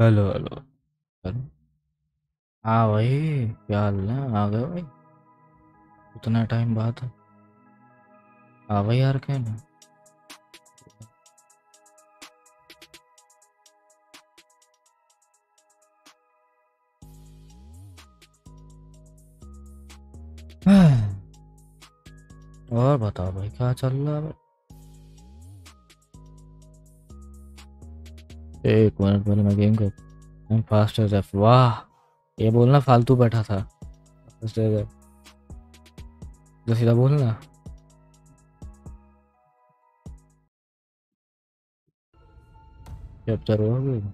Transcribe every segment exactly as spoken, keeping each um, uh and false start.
Hello hello हाँ भाई, क्या हाल है? आ गए भाई, उतना टाइम बाद। हाँ भाई यार, क्या ना और बताओ भाई, क्या चल रहा है भाई? एक मिनट पहले मैं गेम कर I'm fast as F। वाह, ये बोलना फालतू बैठा था, जो सीधा बोलना। कैप्चर हुआ गया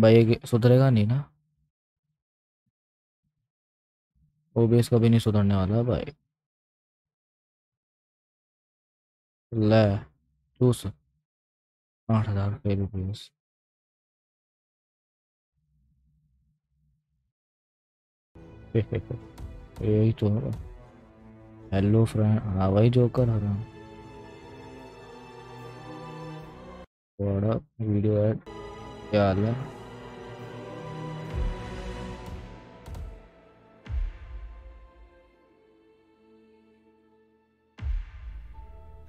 भाई, सुधरेगा नहीं ना, ओबीएस कभी नहीं सुधरने वाला भाई। ले चूस आठ हजार रुपये रुपीज। यही तो है। हेलो फ्रेंड, हाँ भाई जोकर आ रहा हूँ। थोड़ा वीडियो ऐड क्या हाल है?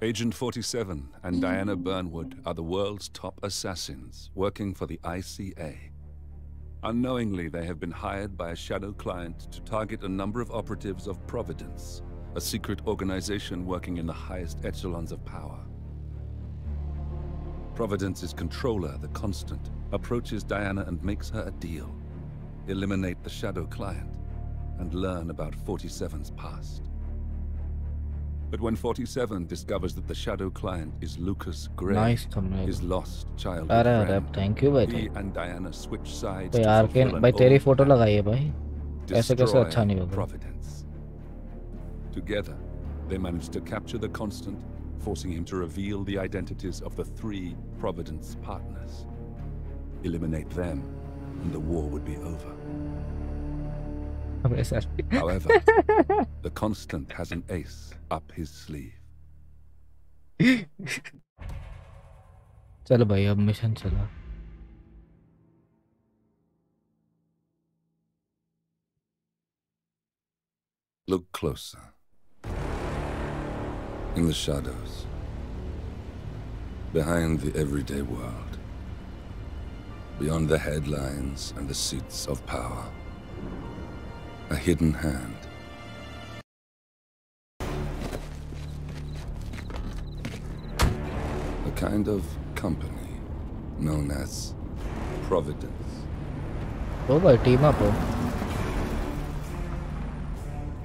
Agent forty-seven and Diana Burnwood are the world's top assassins working for the I C A. Unknowingly, they have been hired by a shadow client to target a number of operatives of Providence, a secret organization working in the highest echelons of power. Providence's controller, the Constant, approaches Diana and makes her a deal. Eliminate the shadow client and learn about forty-seven's past. But when forty-seven discovers that the shadow client is Lucas Gray, nice his lost childhood Arab, friend, thank you, he and Diana switch sides to fulfill an photo bhai. Destroy acha Providence. Together, they manage to capture the Constant, forcing him to reveal the identities of the three Providence partners. Eliminate them, and the war would be over. However, the Constant has an ace up his sleeve. चलो भाई, अब mission चला। Look closer. In the shadows. Behind the everyday world. Beyond the headlines and the seats of power. A hidden hand. A kind of company known as Providence. Oh boy, team up.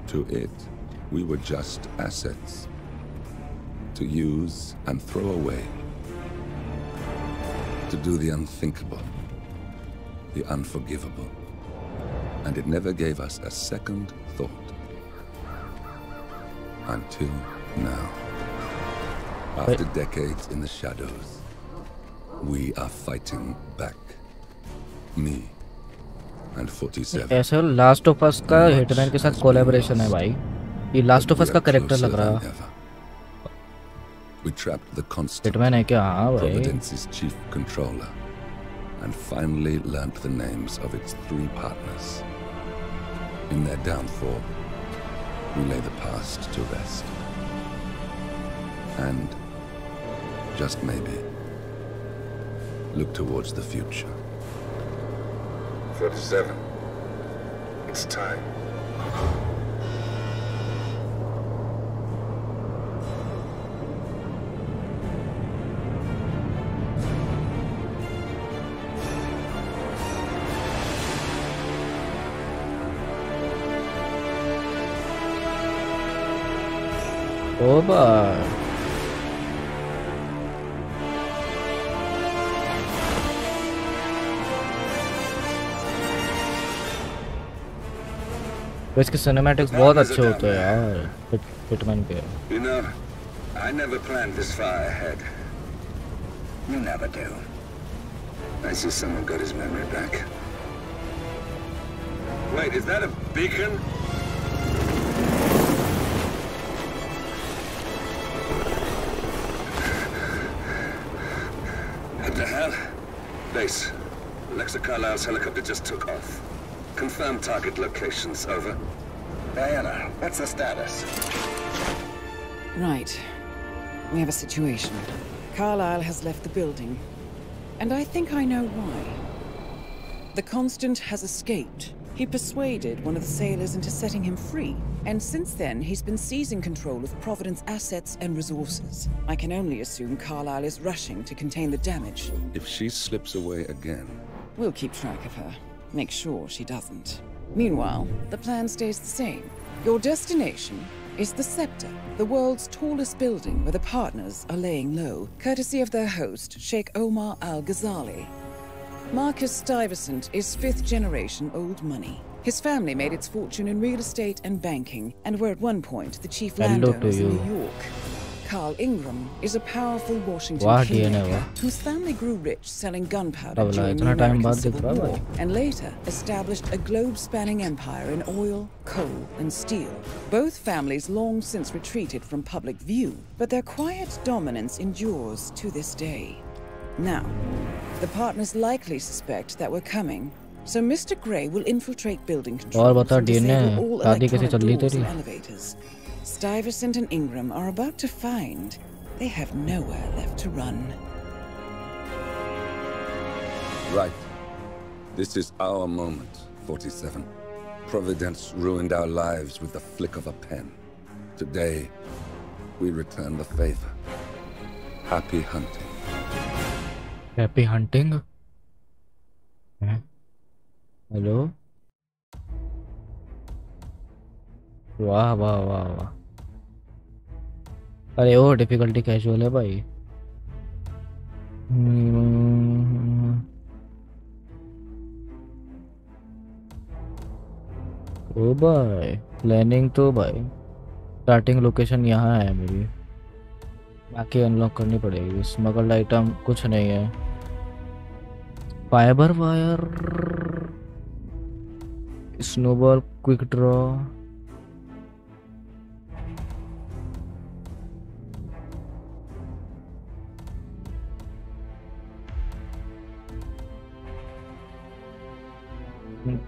To it, we were just assets to use and throw away. To do the unthinkable, the unforgivable. And it never gave us a second thought. Until now. After decades in the shadows, we are fighting back. Me and forty-seven. ऐसे Last of Us का Hitman के साथ collaboration है भाई. ये Last of Us का character लग रहा है. We trapped the Constant, Hitman है क्या? हाँ भाई. Providence's chief controller. And finally learnt the names of its three partners. In their downfall, we lay the past to rest. And, just maybe, look towards the future. forty-seven, it's time. Oh boy. इसके cinematics बहुत अच्छे होते हैं यार, Hit, Hitman के. You know, I never planned this far ahead. You never do. I see someone got his memory back. Wait, is that a beacon? place. Alexa Carlisle's helicopter just took off. Confirm target locations, over. Diana, what's the status? Right. We have a situation. Carlisle has left the building. And I think I know why. The Constant has escaped. He persuaded one of the sailors into setting him free. And since then, he's been seizing control of Providence assets and resources. I can only assume Carlisle is rushing to contain the damage. If she slips away again... We'll keep track of her. Make sure she doesn't. Meanwhile, the plan stays the same. Your destination is the Scepter, the world's tallest building where the partners are laying low, courtesy of their host, Sheikh Omar Al-Ghazali. Marcus Stuyvesant is fifth-generation old money. His family made its fortune in real estate and banking, and were at one point the chief landowners in New York. Carl Ingram is a powerful Washington kingmaker whose family grew rich selling gunpowder during the American Civil War, and later established a globe-spanning empire in oil, coal, and steel. Both families long since retreated from public view, but their quiet dominance endures to this day. Now, the partners likely suspect that we're coming, so Mister Gray will infiltrate building control and disable all electronic doors and elevators. Stuyvesant and Ingram are about to find they have nowhere left to run. Right. This is our moment, forty-seven. Providence ruined our lives with the flick of a pen. Today, we return the favor. Happy hunting. Happy hunting? Huh? Hello? वाह वाह वाह वाह अरे वो difficulty casual है भाई ओ भाई planning तो भाई स्टार्टिंग लोकेशन यहाँ है मेरी बाकी अनलॉक करनी पड़ेगी स्मगल्ड आइटम कुछ नहीं है fibre wire snowball quick draw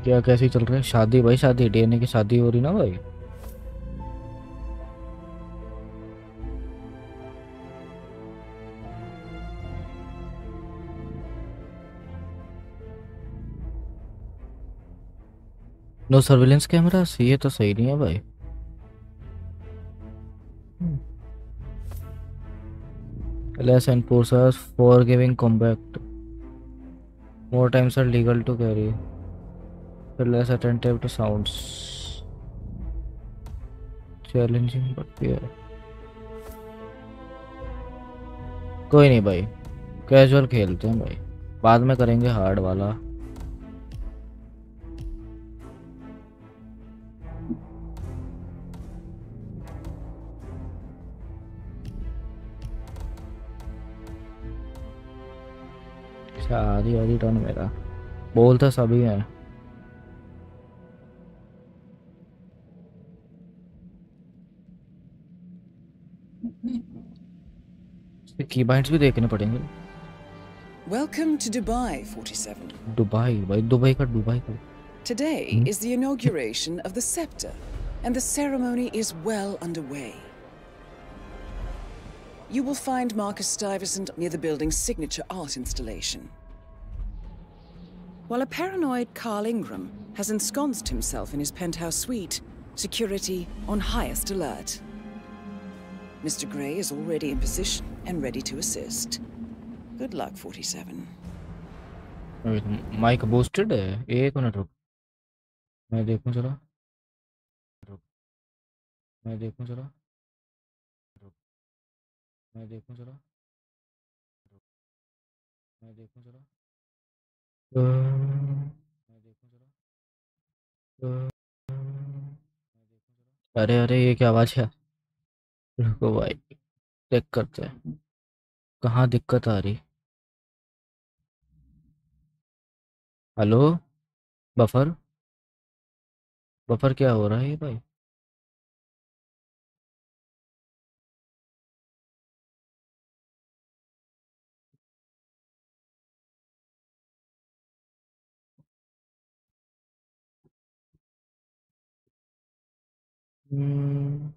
क्या कैसी चल रहा है शादी भाई शादी डीएनए की शादी हो रही ना भाई नो सर्विलेंस कैमरा ये तो सही नहीं है भाई less enforcers for giving combat more times are legal to carry less attentive to sounds challenging but fair कोई नहीं भाई कैजुअल खेलते हैं भाई बाद में करेंगे हार्ड वाला शादी वाली टर्न मेरा बोलता सभी हैं कीबाइंड्स भी देखने पड़ेंगे। Welcome to Dubai, forty-seven. Dubai, भाई दुबई का दुबई का। Today is the inauguration of the Scepter, and the ceremony is well underway. You will find Marcus Stuyvesant near the building's signature art installation. While a paranoid Carl Ingram has ensconced himself in his penthouse suite, security on highest alert. Mister Gray is already in position and ready to assist. Good luck, forty-seven. Wait, mic boosted है? एक minute रुक। मैं देखूँ जरा। रुक। मैं देखूँ जरा। रुक। मैं देखूँ जरा। रुक। मैं देखूँ जरा। मैं देखूँ जरा। अरे अरे ये क्या आवाज़ है? रुको भाई चेक करते हैं कहाँ दिक्कत आ रही हेलो बफर बफर क्या हो रहा है ये भाई हम्म,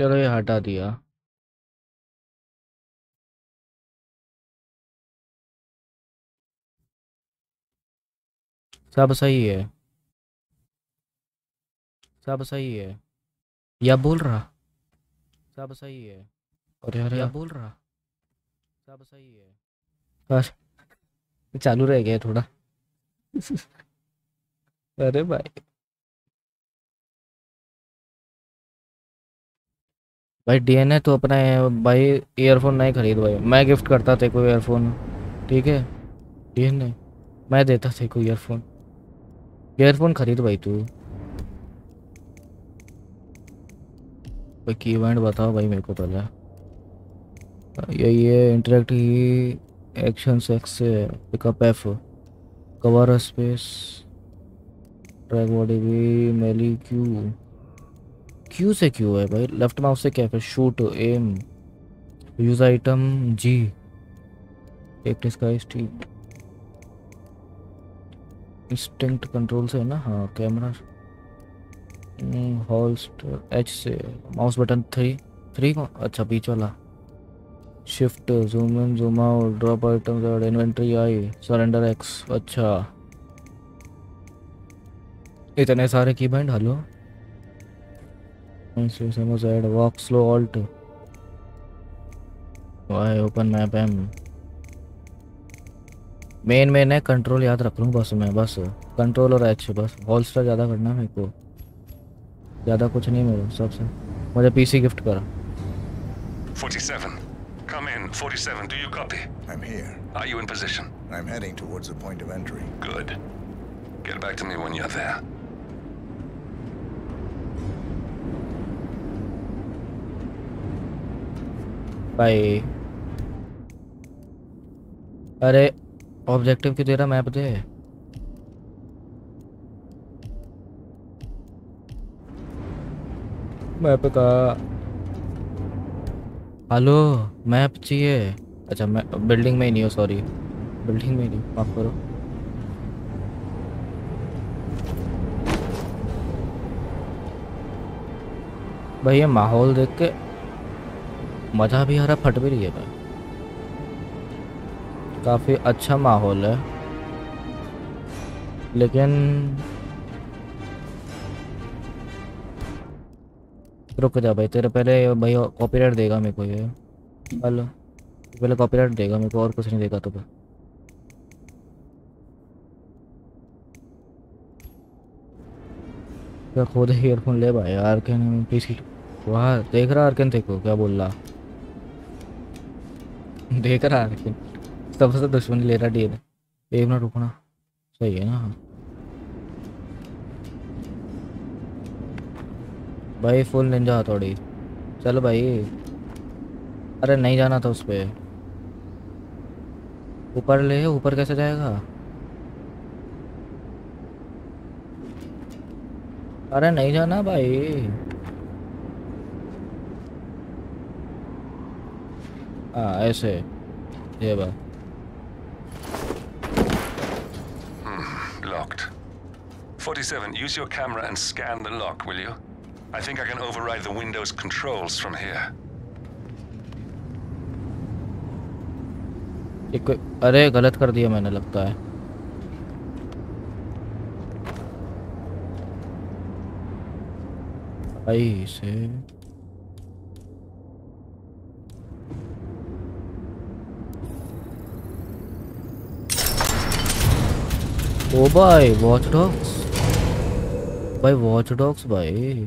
चलो ये हटा दिया। सब सही है, सब सही है, या बोल रहा सब सही है। अरे अरे, या बोल रहा सब सही है। बस चालू रह गया थोड़ा। अरे भाई भाई डीएनए तो अपना है भाई। ईयरफोन नहीं खरीद भाई, मैं गिफ्ट करता तेरे को ईयरफोन, ठीक है? डीएनए मैं देता तेरे को ईयरफोन। ईयरफोन खरीद भाई तू। भाई की इवेंट बताओ भाई मेरे को पहले। ये ये इंटरेक्ट ही एक्शन सेक्स pickup F cover space track body भी मेली क्यू क्यू से क्यू है भाई। लेफ्ट माउस से क्या है? Shoot M use item G एक इंस्टिंक्ट कंट्रोल से है ना। हाँ कैमरा हॉल्स्टर एच से माउस बटन थ्री थ्री को अच्छा बीच वाला shift zoom in zoom out drop item inventory I surrender X. अच्छा इतने सारे key bind. Hello walk slow alt Y open map M main main है। कंट्रोल याद रख लूँ बस मैं, बस कंट्रोल और एच। बस हॉलस्टर ज़्यादा करना मेरे को, ज़्यादा कुछ नहीं मेरे हिसाब से। मुझे पीसी गिफ्ट करा। forty-seven come in forty-seven do you copy? I'm here. Are you in position? I'm heading towards the point of entry. Good. Get back to me when you're there. भाई अरे ऑब्जेक्टिव क्यों दे रहा? Map दे। Map का hello map चाहिए। अच्छा मैं बिल्डिंग में ही नहीं हूँ, सॉरी बिल्डिंग में ही नहीं, माफ करो। भाई ये माहौल देख के मज़ा भी आ रहा, फट भी रही है भाई। काफ़ी अच्छा माहौल है, लेकिन रुक जा भाई। तेरे पहले भाई कॉपीराइट देगा मेरे को ये। हेलो पहले कॉपीराइट देगा मेरे को, और कुछ नहीं देगा तो भाई। क्या खुद ही ईयरफोन ले भाई। आर्कन पीसी वाह देख रहा। आर्कन देखो क्या बोल रहा, देख रहा है। सबसे दुश्मनी ले रहा डीएनए। एक मिनट रुकना, सही है ना? भाई फुल निंजा हथौड़ी। चलो भाई, अरे नहीं जाना था उस पर। ऊपर ले, ऊपर कैसे जाएगा? अरे नहीं जाना भाई। हाँ ऐसे ये बात। Locked. forty-seven. Use your camera and scan the lock, will you? I think I can override the Windows controls from here. एक अरे गलत कर दिया मैंने लगता है। आई से ओ भाई वॉच डॉग्स भाई, वॉच डॉग्स भाई।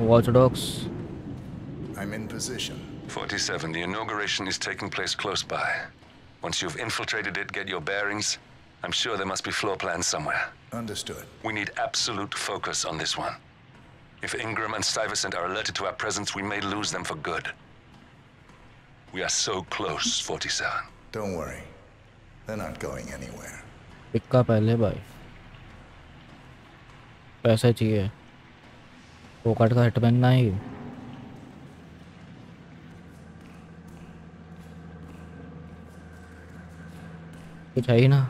Watch Dogs. I'm in position. forty-seven. The inauguration is taking place close by. Once you've infiltrated it, get your bearings. I'm sure there must be floor plans somewhere. Understood. We need absolute focus on this one. If Ingram and Stuyvesant are alerted to our presence, we may lose them for good. We are so close, forty-seven. Don't worry. They're not going anywhere. Picka pehle bhai. Paise chahiye. Pocket ka hitman nahi. Tôi thấy nào.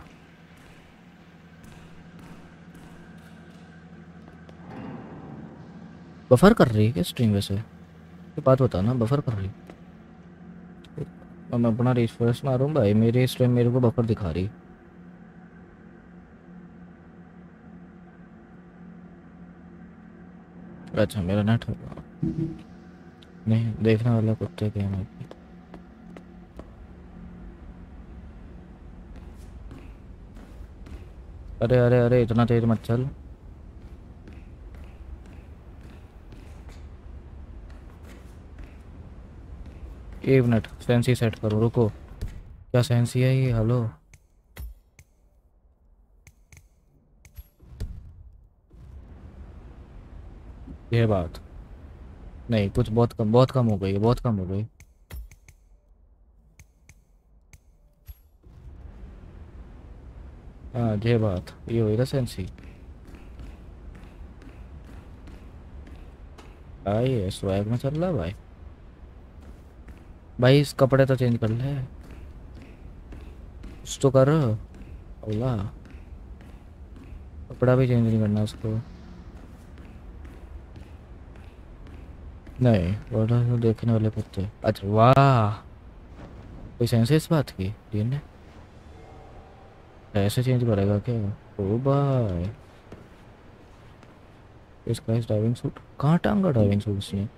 Buffer कर रही है क्या stream? वैसे ये बात होता ना, buffer कर रही है। और मैं अपना रिफ्रेश मारूं भाई, मेरी स्ट्रीम मेरे को बफर दिखा रही। अच्छा मेरा नेट होगा नहीं देखने वाला कुत्ते के मैं। अरे अरे अरे इतना तेज मत चल। एक मिनट सेंसी सेट करो, रुको। क्या सेंसी है ये? हेलो ये बात नहीं, कुछ बहुत कम बहुत कम हो गई, बहुत कम हो गई। हाँ ये बात, ये हुई ना सेंसी। भाई स्वैग में चल रहा भाई। भाई इस कपड़े तो चेंज कर ले, कुछ तो कर। अल्लाह कपड़ा भी चेंज नहीं करना उसको। नहीं वो देखने वाले कुत्ते। अच्छा वाह, कोई सेंस है इस बात की? डीएनए ऐसे चेंज करेगा क्या? ओ भाई इसका इस ड्राइविंग सूट कहाँ टांगा? ड्राइविंग सूट इसने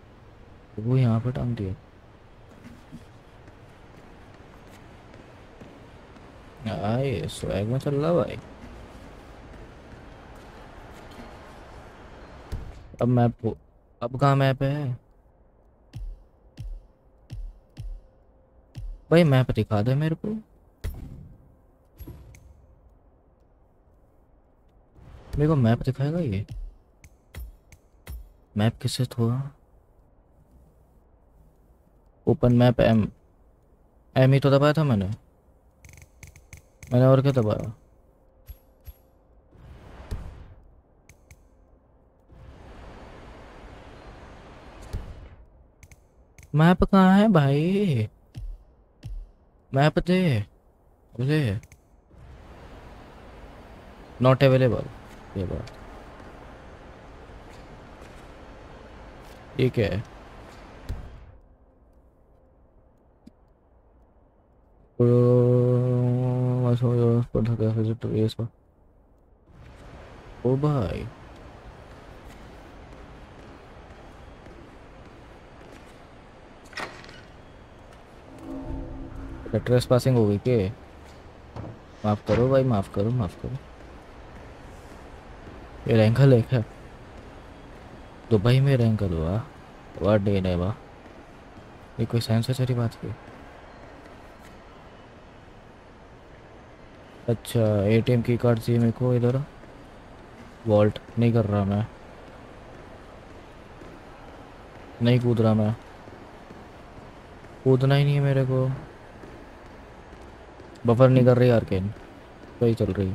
वो यहाँ पर टांग दिया। आए स्वैग में चल रहा भाई। अब मैप, अब कहाँ मैप है भाई? मैप दिखा दे मेरे को। मेरे को मैप दिखाएगा ये? मैप किससे थोड़ा? ओपन मैप एम एम ही तो दबाया था मैंने। मैंने और क्या दबाया? मैप कहाँ है भाई? मैप दे मुझे। Not available. ये बात ये क्या है? ओ भाई ट्रेस पासिंग हो गई के? माफ करो भाई, माफ करो, माफ करो। ये रैंकल एक है दुबई में, रैंकल हुआ वाह डे ने वाह। ये कोई सेंस है सारी बात की? अच्छा एटीएम की कार्ड चाहिए मेरे को। इधर वॉल्ट नहीं कर रहा मैं, नहीं कूद रहा मैं, कूदना ही नहीं है मेरे को। बफर नहीं कर रही यार, कैन वही चल रही।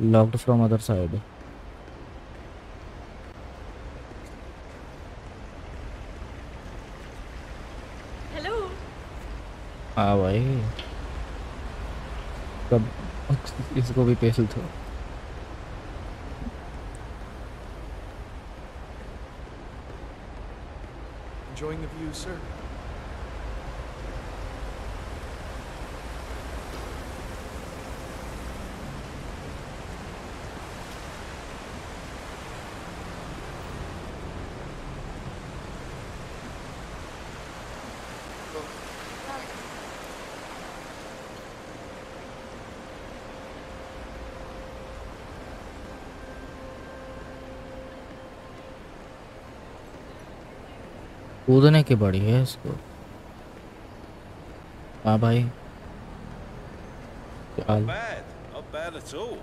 Locked from other side. Hello हाँ भाई कब इसको भी पेशल था। Enjoying the view, sir. कूदने की बड़ी है इसको। हाँ भाई not bad, not bad at all.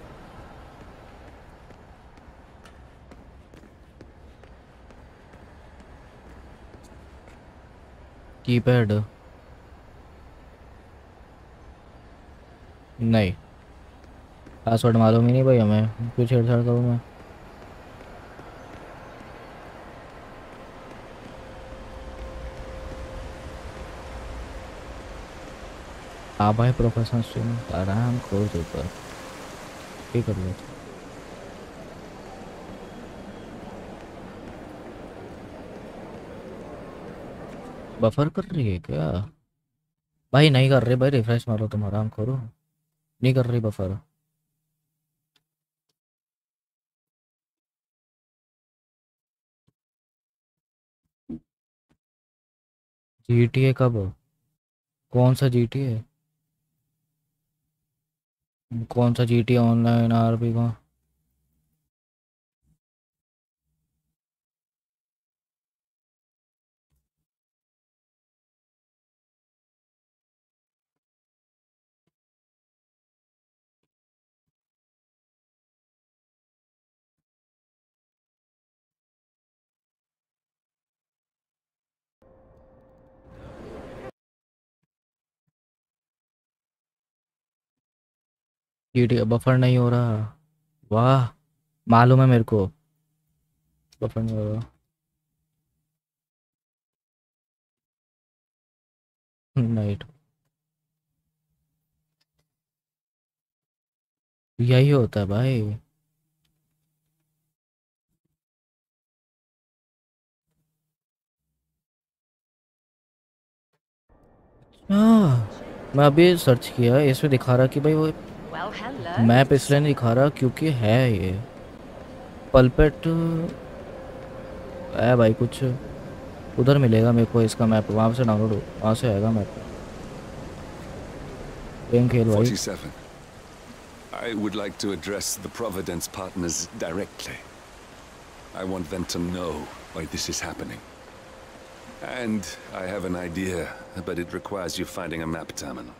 Keypad नहीं, पासवर्ड मालूम ही नहीं भाई हमें। कुछ छेड़छाड़ करूँ मैं? आप भाई प्रोफेशनल स्विम आराम करो ऊपर ये कर लो बफर कर रही है क्या भाई नहीं कर रहे भाई रिफ्रेश मारो तुम आराम करो नहीं कर रही बफर जीटीए कब कौन सा जीटीए कौन सा जीटीए ऑनलाइन आरबी का जीटीए बफर नहीं हो रहा वाह मालूम है मेरे को बफर नहीं हो रहा नाइट यही होता है भाई अच्छा मैं अभी सर्च किया इसमें दिखा रहा कि भाई वो मैप इसलिए नहीं दिखा रहा क्योंकि है ये पल्पेट है भाई कुछ उधर मिलेगा मेरे को इसका मैप वहाँ से डाउनलोड वहाँ से आएगा मैप गेम खेल भाई I would like to address the Providence partners directly. I want them to know why this is happening. And I have an idea, but it requires you finding a map terminal.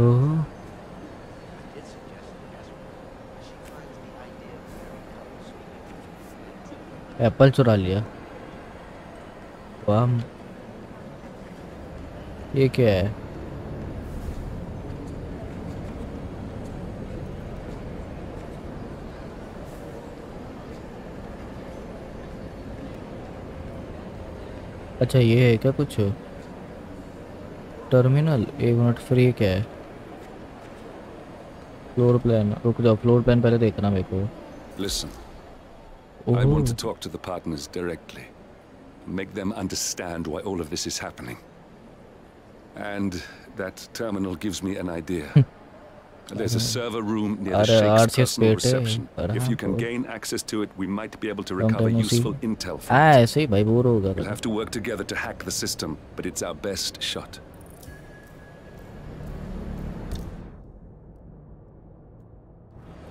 Uh-huh. Apple चुरा लिया वाह ये क्या है अच्छा ये है क्या कुछ टर्मिनल एक मिनट फ्री क्या है Floor plan. रुक जाओ floor plan पहले देखना मेरे को. Listen. I want to talk to the partners directly. Make them understand why all of this is happening. And that terminal gives me an idea. There's a server room near the Sheikh's personal reception. If you can gain access to it, we might be able to recover useful intel from it. We'll have to work together to hack the system, but it's our best shot.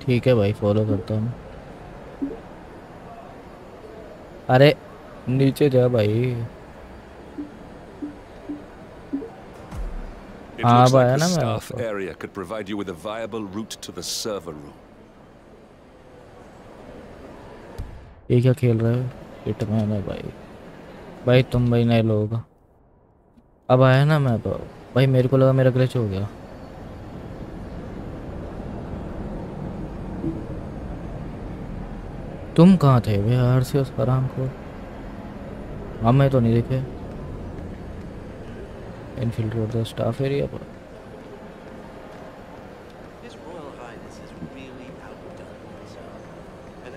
ठीक है भाई follow करता हूँ अरे नीचे जा भाई हाँ भाई ना ये क्या खेल रहे हो इटमैन है भाई भाई तुम भाई नए लोग अब आया ना मैं भाई मेरे को लगा मेरा ग्लिच हो गया तुम कहाँ थे भैया आरसीएस आराम को हमें तो नहीं देखे इनफिल्ट्रेट द स्टाफ एरिया पर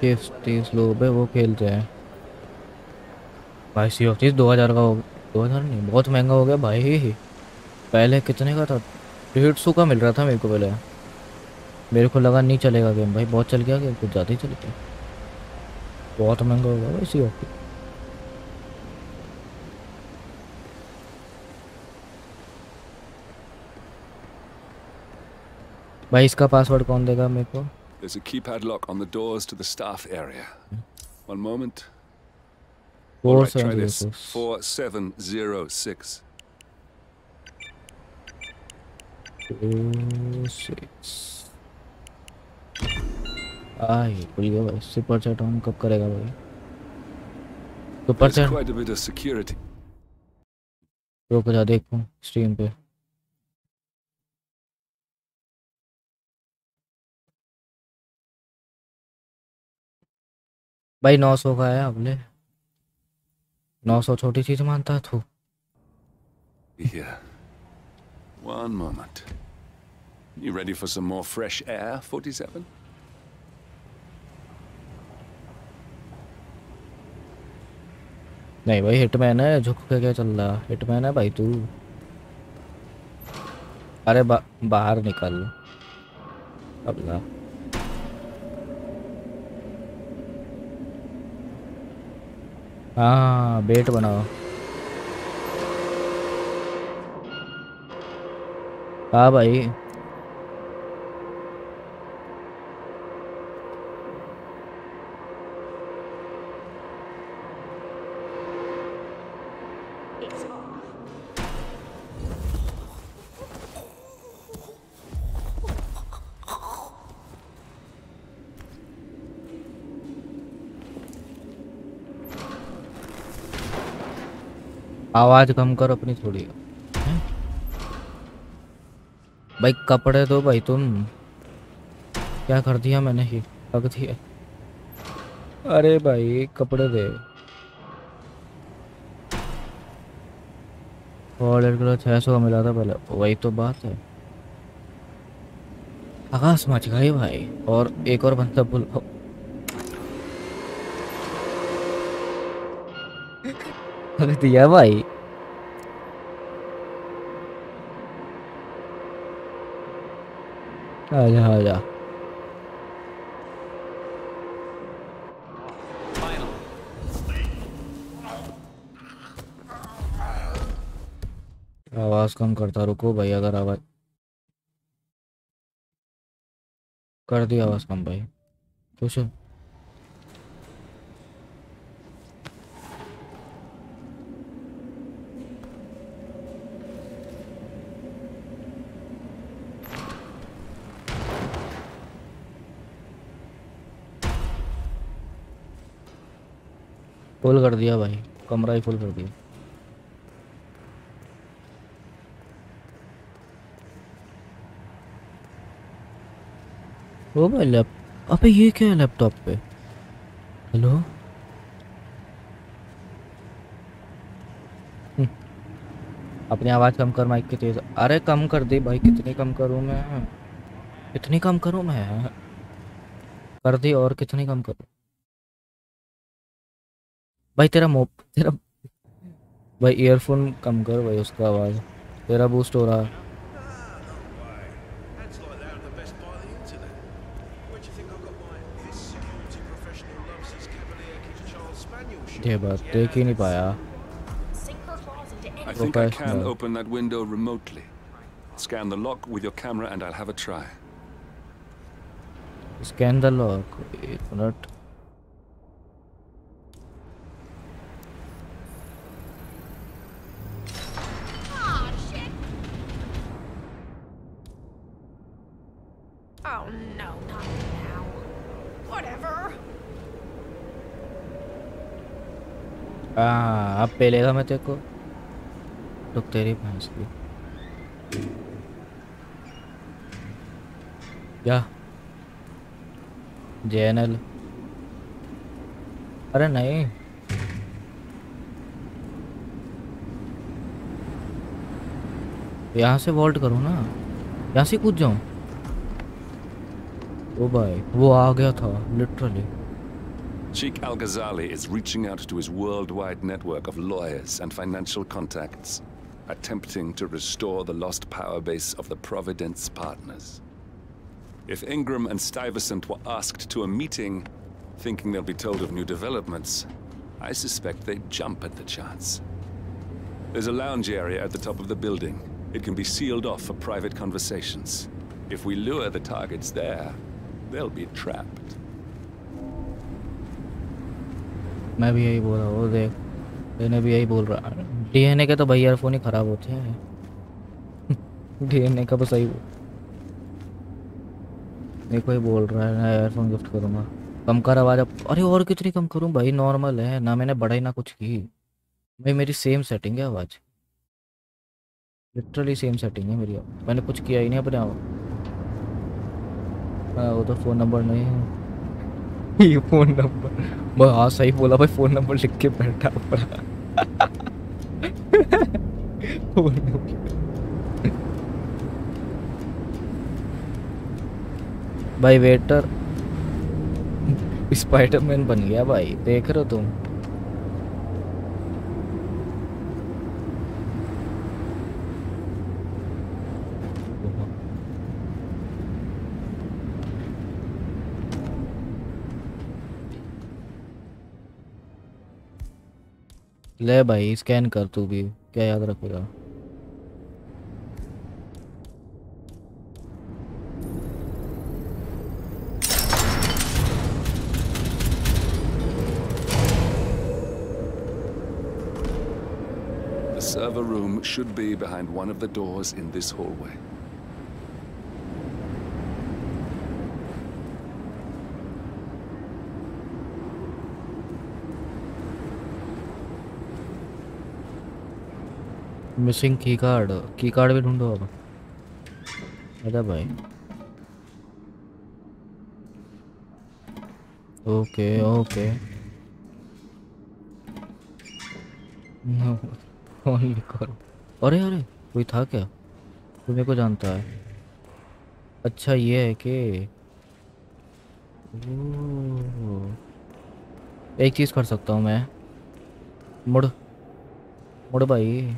तीस तीस लोग है वो खेलते हैं भाई सी ऑफ तीस दो हज़ार का हो दो हज़ार नहीं बहुत महंगा हो गया भाई पहले कितने का था डेढ़ सौ का मिल रहा था मेरे को पहले मेरे को लगा नहीं चलेगा गेम भाई बहुत चल गया गेम कुछ ज़्यादा ही चल गया बहुत महंगा होगा भाई सी ओके भाई इसका पासवर्ड कौन देगा मेरे को There's a keypad lock on the doors to the staff area. One moment. four seven zero six. four seven zero six. आई बोलिए भाई सुपर चैट हम कब करेगा भाई सुपर चैट रुक जा देखूं स्ट्रीम पे भाई नौ सौ का है हमने, नौ सौ छोटी चीज मानता तू। Yeah. One moment. You ready for some more fresh air, forty-seven? नहीं भाई हिटमैन है, झुक के क्या चल रहा है, हिटमैन है भाई तू। अरे बा, बाहर निकल अब ना। हाँ बेट बनाओ। हाँ भाई आवाज कम कर अपनी थोड़ी भाई। कपड़े दो भाई, तुम क्या कर दिया मैंने ही रख दिया। अरे भाई कपड़े दे। और छह सौ मिला था पहले, वही तो बात है। आकाश मच गई भाई। और एक और बंदा बुलाओ। दिया भाई आजा आजा। आवाज कम करता रुको भाई, अगर आवाज कर दी आवाज कम भाई कुछ। फुल कर दिया भाई, कमरा ही फुल कर दिया। वो भाई लैप, अबे ये क्या है लैपटॉप पे। हेलो अपनी आवाज कम कर माइक की तेज। अरे कम कर दी भाई, कितनी कम करूँ मैं, कितनी कम करूँ मैं, कर दी और कितनी कम करूँ भाई। तेरा मोब तेरा भाई ईयरफोन कम कर भाई, उसका आवाज़ तेरा बूस्ट हो रहा है। ये बात देख ही नहीं पाया स्कैन द लॉक। एक मिनट हाँ अब पहलेगा मैं तेरे को रुक तेरी भैंस की क्या जेनल। अरे नहीं यहाँ से वॉल्ट करूँ ना, यहाँ से कूद जाऊँ। ओ भाई वो आ गया था literally. Sheikh Al-Ghazali is reaching out to his worldwide network of lawyers and financial contacts, attempting to restore the lost power base of the Providence partners. If Ingram and Stuyvesant were asked to a meeting, thinking they'll be told of new developments, I suspect they'd jump at the chance. There's a lounge area at the top of the building. It can be sealed off for private conversations. If we lure the targets there, they'll be trapped. मैं भी यही बोल रहा हूँ, देख मैंने भी यही बोल रहा। डीएनए के तो भाई ईयरफोन ही खराब होते हैं। डीएनए का तो सही देखो ही बोल रहा है ना, ईयरफोन गिफ्ट करूँगा। कम कर आवाज़। अरे और कितनी कम करूँ भाई, नॉर्मल है ना, मैंने बढ़ाई ना कुछ की भाई, मेरी सेम सेटिंग है आवाज़, लिटरली सेम सेटिंग है मेरी, मैंने कुछ किया ही नहीं अपने। वो तो फ़ोन नंबर नहीं है ये फोन नंबर बस। हाँ सही बोला भाई, फोन नंबर लिख के बैठा फोन नंबर। भाई वेटर स्पाइडरमैन बन गया भाई, देख रहे हो तुम। ले भाई स्कैन कर, तू भी क्या याद रखेगा। The server room should be behind one of the doors in this hallway. Missing key card, key card भी ढूंढो अब। अरे भाई ओके ओके करो। अरे अरे कोई था क्या, कोई मेरे को जानता है। अच्छा ये है कि एक चीज़ कर सकता हूँ मैं, मुड़ मुड़ भाई।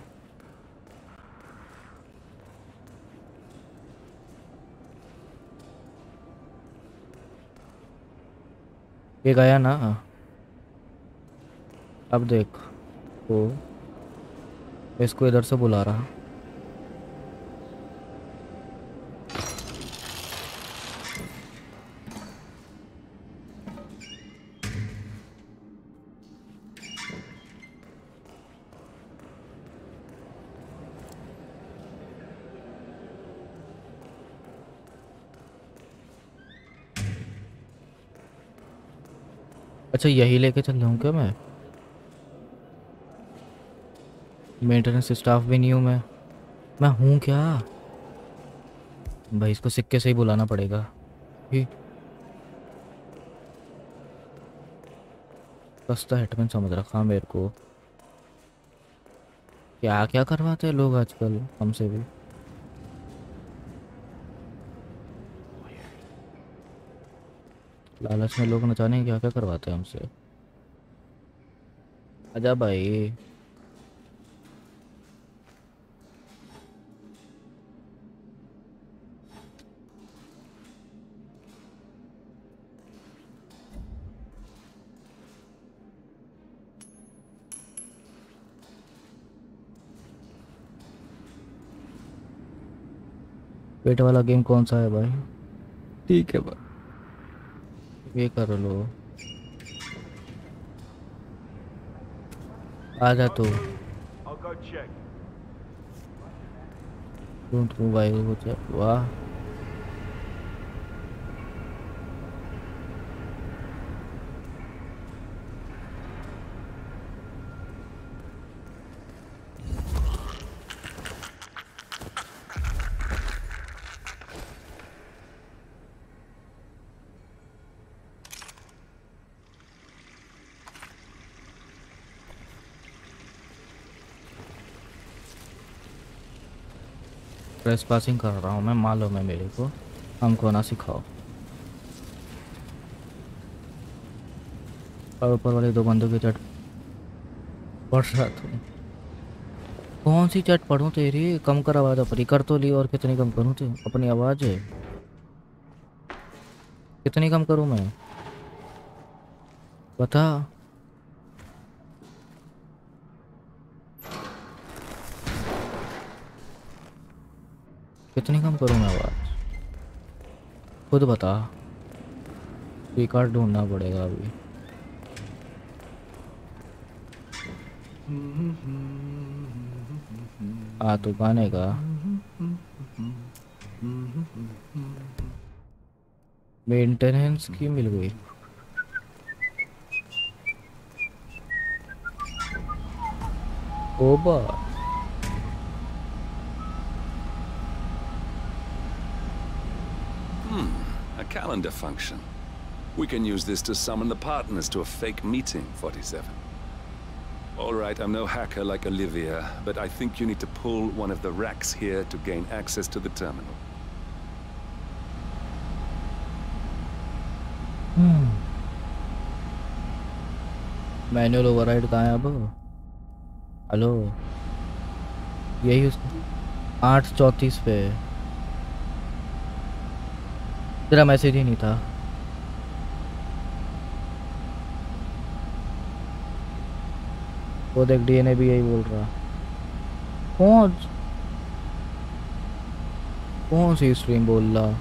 ये गया ना अब, देख तो इसको इधर से बुला रहा। अच्छा यही लेके चल जाऊँ क्या मैं? मेंटेनेंस स्टाफ भी नहीं हूँ मैं, मैं हूँ क्या भाई? इसको सिक्के से ही बुलाना पड़ेगा। सस्ता हेटमैन समझ रखा मेरे को, क्या क्या करवाते हैं लोग आजकल हमसे भी। लालच में लोग न जाने क्या क्या करवाते हैं हमसे। आजा भाई पेट वाला गेम कौन सा है भाई? ठीक है भाई ये कर लो। आ जा तू, तू भाई वो वाह। ट्रेस पासिंग कर रहा हूँ मैं, मालूम है मेरे को, हमको ना सिखाओ। और ऊपर वाले दो बंदों की चैट पढ़ रहा था। कौन सी चैट पढ़ूँ तेरी? कम कर आवाज़ अपनी, कर तो ली और कितनी कम करूँ तुम अपनी आवाज़, कितनी कम करूँ मैं बता। कितनी कम करूँ मैं आवाज़ खुद बता। की कार्ड ढूंढना पड़ेगा अभी। आ तो गाने का मेंटेनेंस की मिल गई। ओबा calendar function. We can use this to summon the partners to a fake meeting, forty-seven. All right, I'm no hacker like Olivia, but I think you need to pull one of the racks here to gain access to the terminal. Hmm. Manual override कहाँ अब? Hello. यही उस eight thirty-four पे तेरा message ही नहीं था. वो देख डीएनए भी यही बोल रहा. कौन कौन सी स्ट्रीम बोल रहा?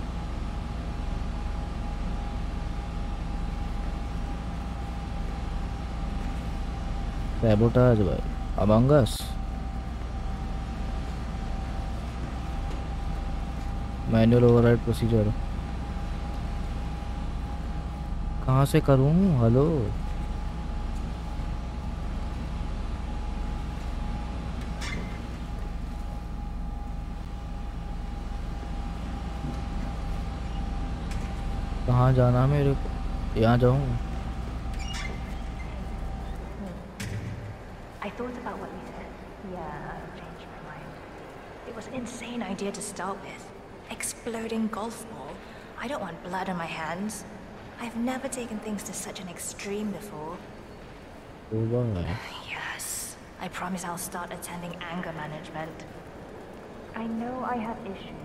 Sabotage भाई. Among Us. Manual override procedure. कहाँ से करूँ? हेलो. कहाँ जाना मेरे को? यहाँ जाऊँ? I thought about what you said. Yeah, I've changed my mind. It was an insane idea to start with. Exploding golf ball. I don't want blood on my hands. I've never taken things to such an extreme before. You're wrong, eh? Yes. I promise I'll start attending anger management. I know I have issues.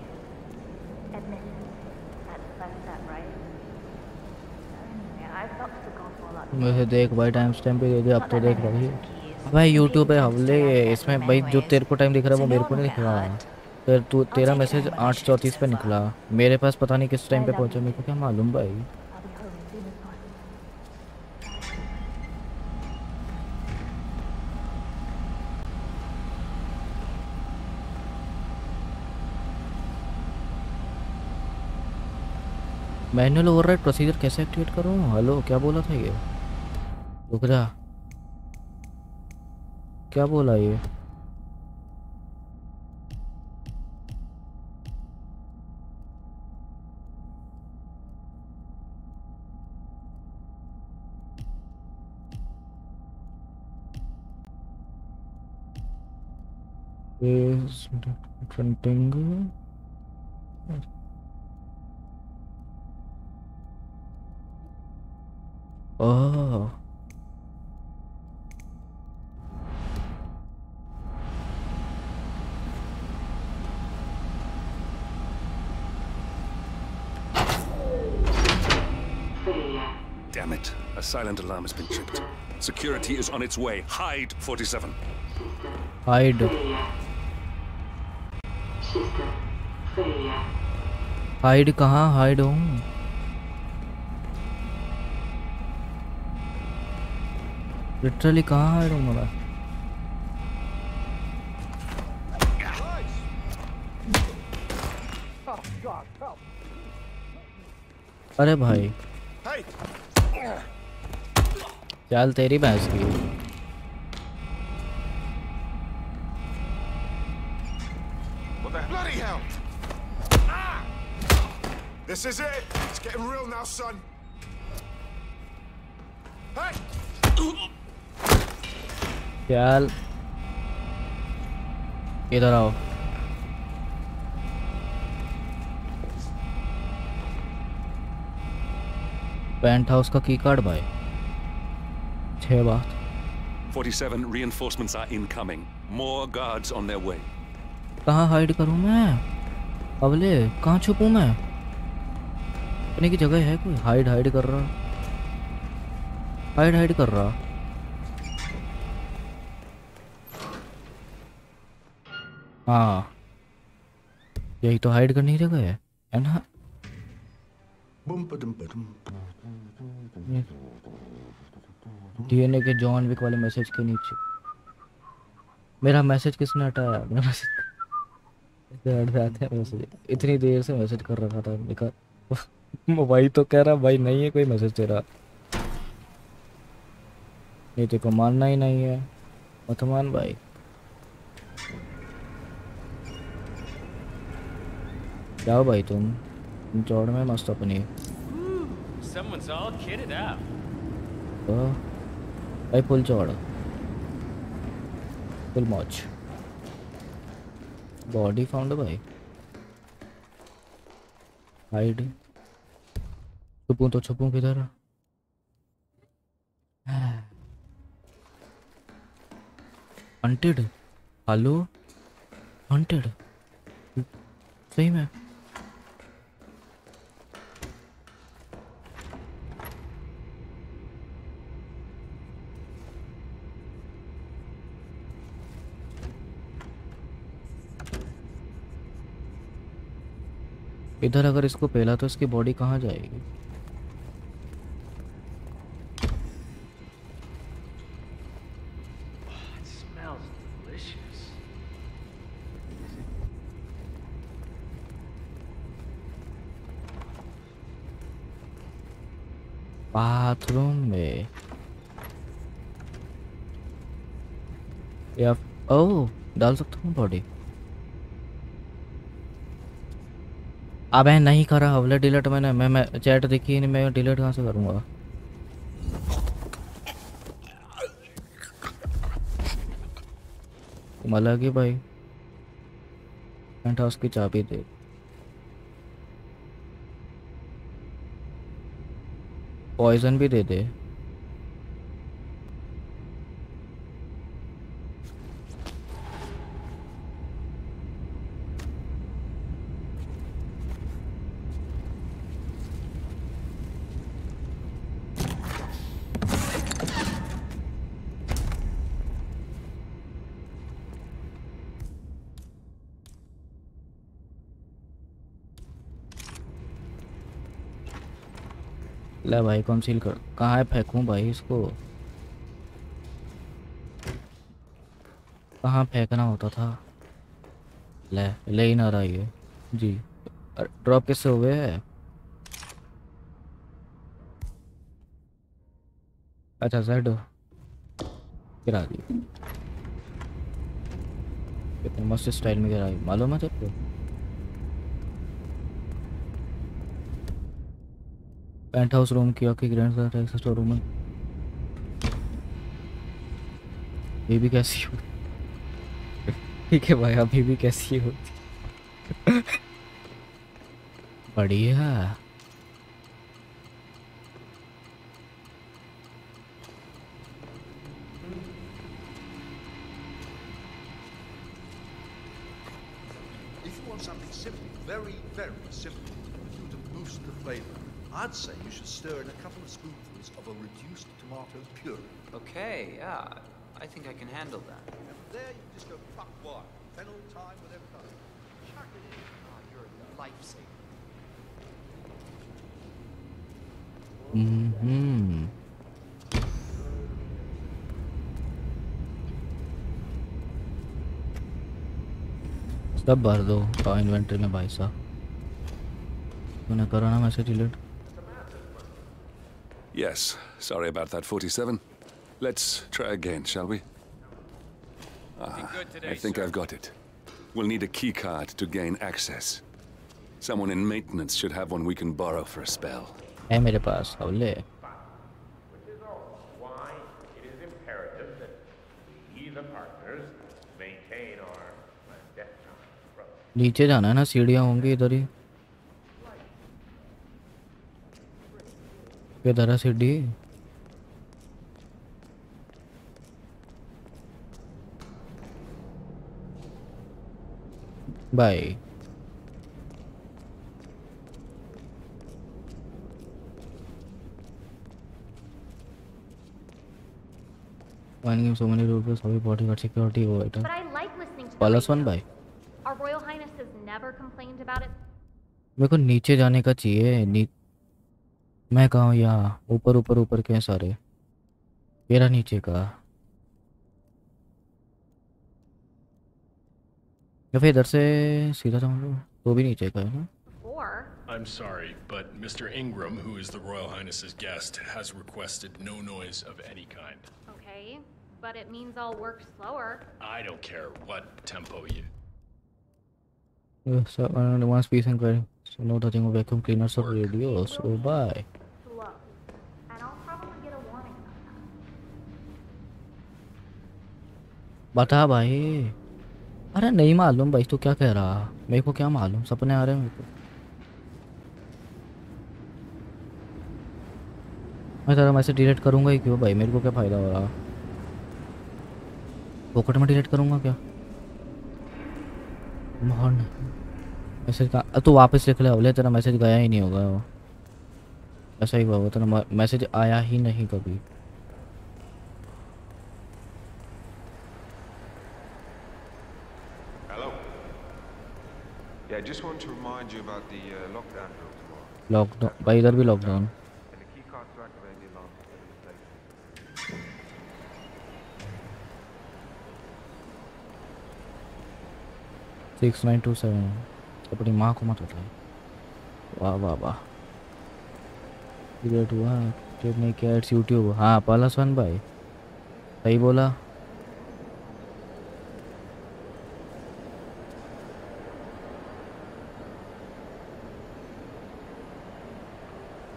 Admit it. That's that's that, right? Anyway, I've stopped the golf ball up. मुझे देख भाई timestamp भी दे दे अब तो देख रही है. भाई YouTube पे हमले इसमें भाई जो तेरे को टाइम दिख रहा है वो मेरे को नहीं दिख रहा. फिर तू तेरा मैसेज आठ चौतीस पे निकला मेरे पास, पता नहीं किस टाइम पे पहुंचा. मेरे को क्या मालूम भाई. मैनुअल ओवरराइड प्रोसीजर कैसे एक्टिवेट करूं? हेलो, क्या बोला था ये? रुक जा, क्या बोला ये? Is printing oh. Damn it. A silent alarm has been tripped. Security is on its way. Hide, forty-seven. Hide. Hide कहाँ? Hide हूँ. Literally कहाँ hide हूँ मैं? अरे भाई चाल तेरी भैंस की. This is it. It's getting real now, son. Hey! Yaal. Idhar aao. Penthouse ka key card bhai. Chhe baat. forty-seven reinforcements are incoming. More guards on their way. कहाँ hide करूँ मैं? अबले कहाँ छुपूँ मैं? अपने की जगह है कोई? हाइड हाइड कर रहा, हाइड हाइड कर रहा. हाँ, यही तो हाइड करने की जगह है, है ना? डीएनए के जॉन विक वाले मैसेज के नीचे मेरा मैसेज किसने हटाया? मेरा मैसेज मैसेज इतनी देर से मैसेज कर रखा था. निकल भाई तो कह रहा भाई नहीं है कोई मैसेज तेरा. नहीं तेरे को मानना ही नहीं है मतमान भाई. जाओ भाई तुम चौड़ में मस्त अपनी. Someone's all kitted up. Uh, I pull chord. Full march. Body found a bhai. Hide. छुपूं तो छुपूं किधर? Hunted. Hello. Hunted. सही में. इधर अगर इसको पहला तो इसकी बॉडी कहाँ जाएगी? बाथरूम में या ओह डाल सकता हूँ बॉडी. अबे नहीं करा अवले डिलीट मैंने. मैं मैं चैट देखी ही नहीं. मैं डिलीट कहाँ से करूँगा? अलग ही भाई. पेंट हाउस की चाबी दे. पॉइजन भी दे दे. ले भाई कंसील कर. कहाँ फेंकूं भाई इसको? कहाँ फेंकना होता था? ले ले ही ना रहा ये जी. ड्रॉप कैसे हुए है? अच्छा जेड गिरा दी. कितने मस्त स्टाइल में गिराई मालूम है तेरे को? पेंट हाउस रूम की okay grand sir access store room में बेबी कैसी हो? ठीक है भाई अभी भी कैसी हो? बढ़िया. I'd say you should stir in a couple of spoonfuls of a reduced tomato puree. Okay, yeah, I think I can handle that. And there you just go fuck wine, fennel, thyme, whatever comes. Chuck it in. Oh, you're a lifesaver. Mm-hmm. Stop bar do ka inventory mein bhai saab. Tune karo na message delete. Yes, sorry about that, forty-seven. Let's try again, shall we? Ah, I think I've got it. We'll need a key card to gain access. Someone in maintenance should have one we can borrow for a spell. Hey, mere paas hole. Which is also why it is imperative that we, the partners, maintain our clandestine approach. Niche jana hai na, seedhiyan hongi idhar hi. दरा सीढ़ी bye. One game so many rules for body guard security हो बेटा. Plus one bye. Our Royal Highness has never complained about it. मेरे को नीचे जाने का चाहिए. मैं कहूँ यहाँ ऊपर ऊपर ऊपर के सारे मेरा नीचे का या फिर इधर से सीधा जाऊँ तो वो भी नीचे का है ना. I'm sorry, but Mister Ingram, who is the Royal Highness's guest, has requested no noise of any kind. Okay, but it means I'll work slower. I don't care what tempo you. Yes, I want peace and quiet. So no touching of vacuum cleaners or radio, so bye. Slow. बता भाई। अरे नहीं मालूम भाई, तू क्या कह रहा, मेरे को क्या मालूम, सपने आ रहे हैं मेरे को। मैं तेरा मैसेज डिलीट करूँगा ही क्यों भाई, मेरे को क्या फ़ायदा हो रहा, पॉकेट में डिलीट करूँगा क्या। मोहन मैसेज का तू वापस लिख ले बोले, तेरा मैसेज गया ही नहीं होगा वो, ऐसा ही हुआ वो, तेरा मैसेज आया ही नहीं कभी। Yeah, just want to remind you about the uh, lockdown rule tomorrow. Lockdown, by either be lockdown. And the key card to activate the alarm at the station. Six nine two seven. अपनी माँ को मत बताए। वाह वाह वाह। Delete हुआ, delete नहीं किया, इट्स यूट्यूब। हाँ पालस वन भाई, सही बोला।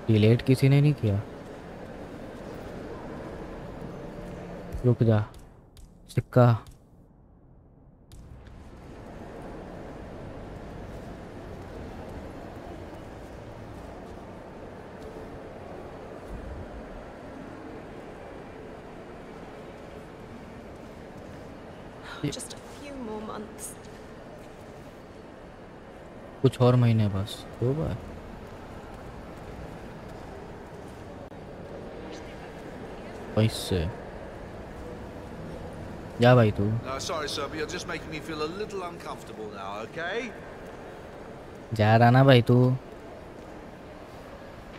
डिलीट किसी ने नहीं किया। रुक जा, सिक्का कुछ और महीने बस दो बार। Yeah, bhai, tu. No, sorry, sir, but you're just making me feel a little uncomfortable now, okay? जा रहा ना भाई तू,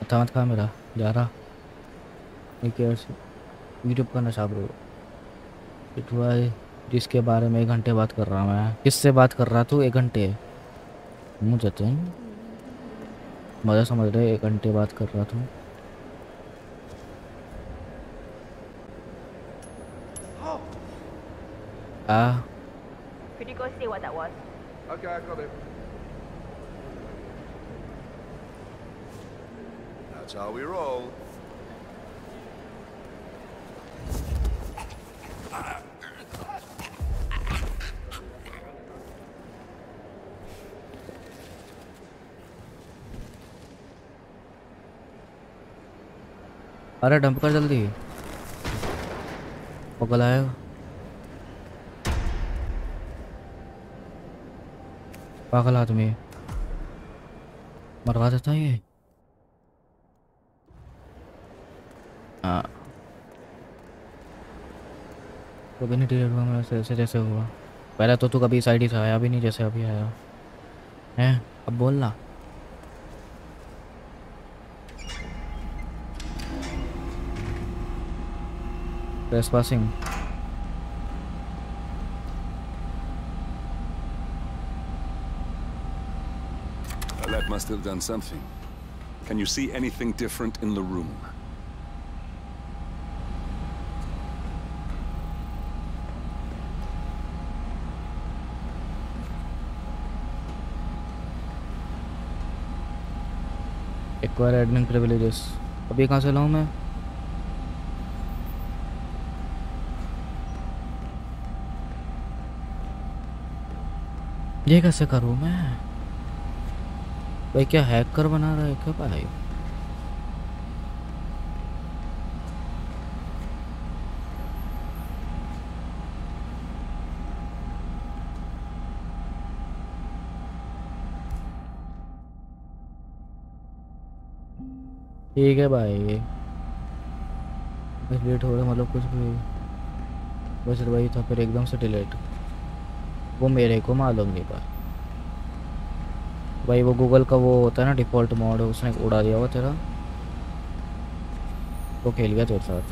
पता मत कहाँ मेरा जा रहा। यूट्यूब का नशा ब्रो, इट वाज जिसके बारे में एक घंटे बात कर रहा मैं। किससे बात कर रहा तू एक घंटे? मुझे तो मज़ा समझ रहे, एक घंटे बात कर रहा तू। Ah. Could you go see what that was? Okay, I got it. That's how we roll. अरे डंप कर जल्दी, पकड़ आएगा। पागल आदमी मरवा देता है ये। हाँ कभी नहीं डिलीट हुआ मेरा, ऐसे जैसे हुआ पहले तो। तू कभी इस आईडी से आया भी नहीं जैसे अभी आया है। अब बोलना press passing. Must have done something. Can you see anything different in the room? Acquire admin privileges. अभी कहाँ से लाऊँ मैं? ये कैसे करूँ मैं? भाई क्या हैकर बना रहा है क्या भाई? ठीक है भाई, बस लेट हो रहा है मतलब कुछ भी बस भाई था, फिर एकदम से डिलीट। वो मेरे को मालूम नहीं भाई, भाई वो गूगल का वो होता है ना डिफ़ॉल्ट मोड, उसने उड़ा दिया हुआ तेरा, तो खेल गया तेरे साथ।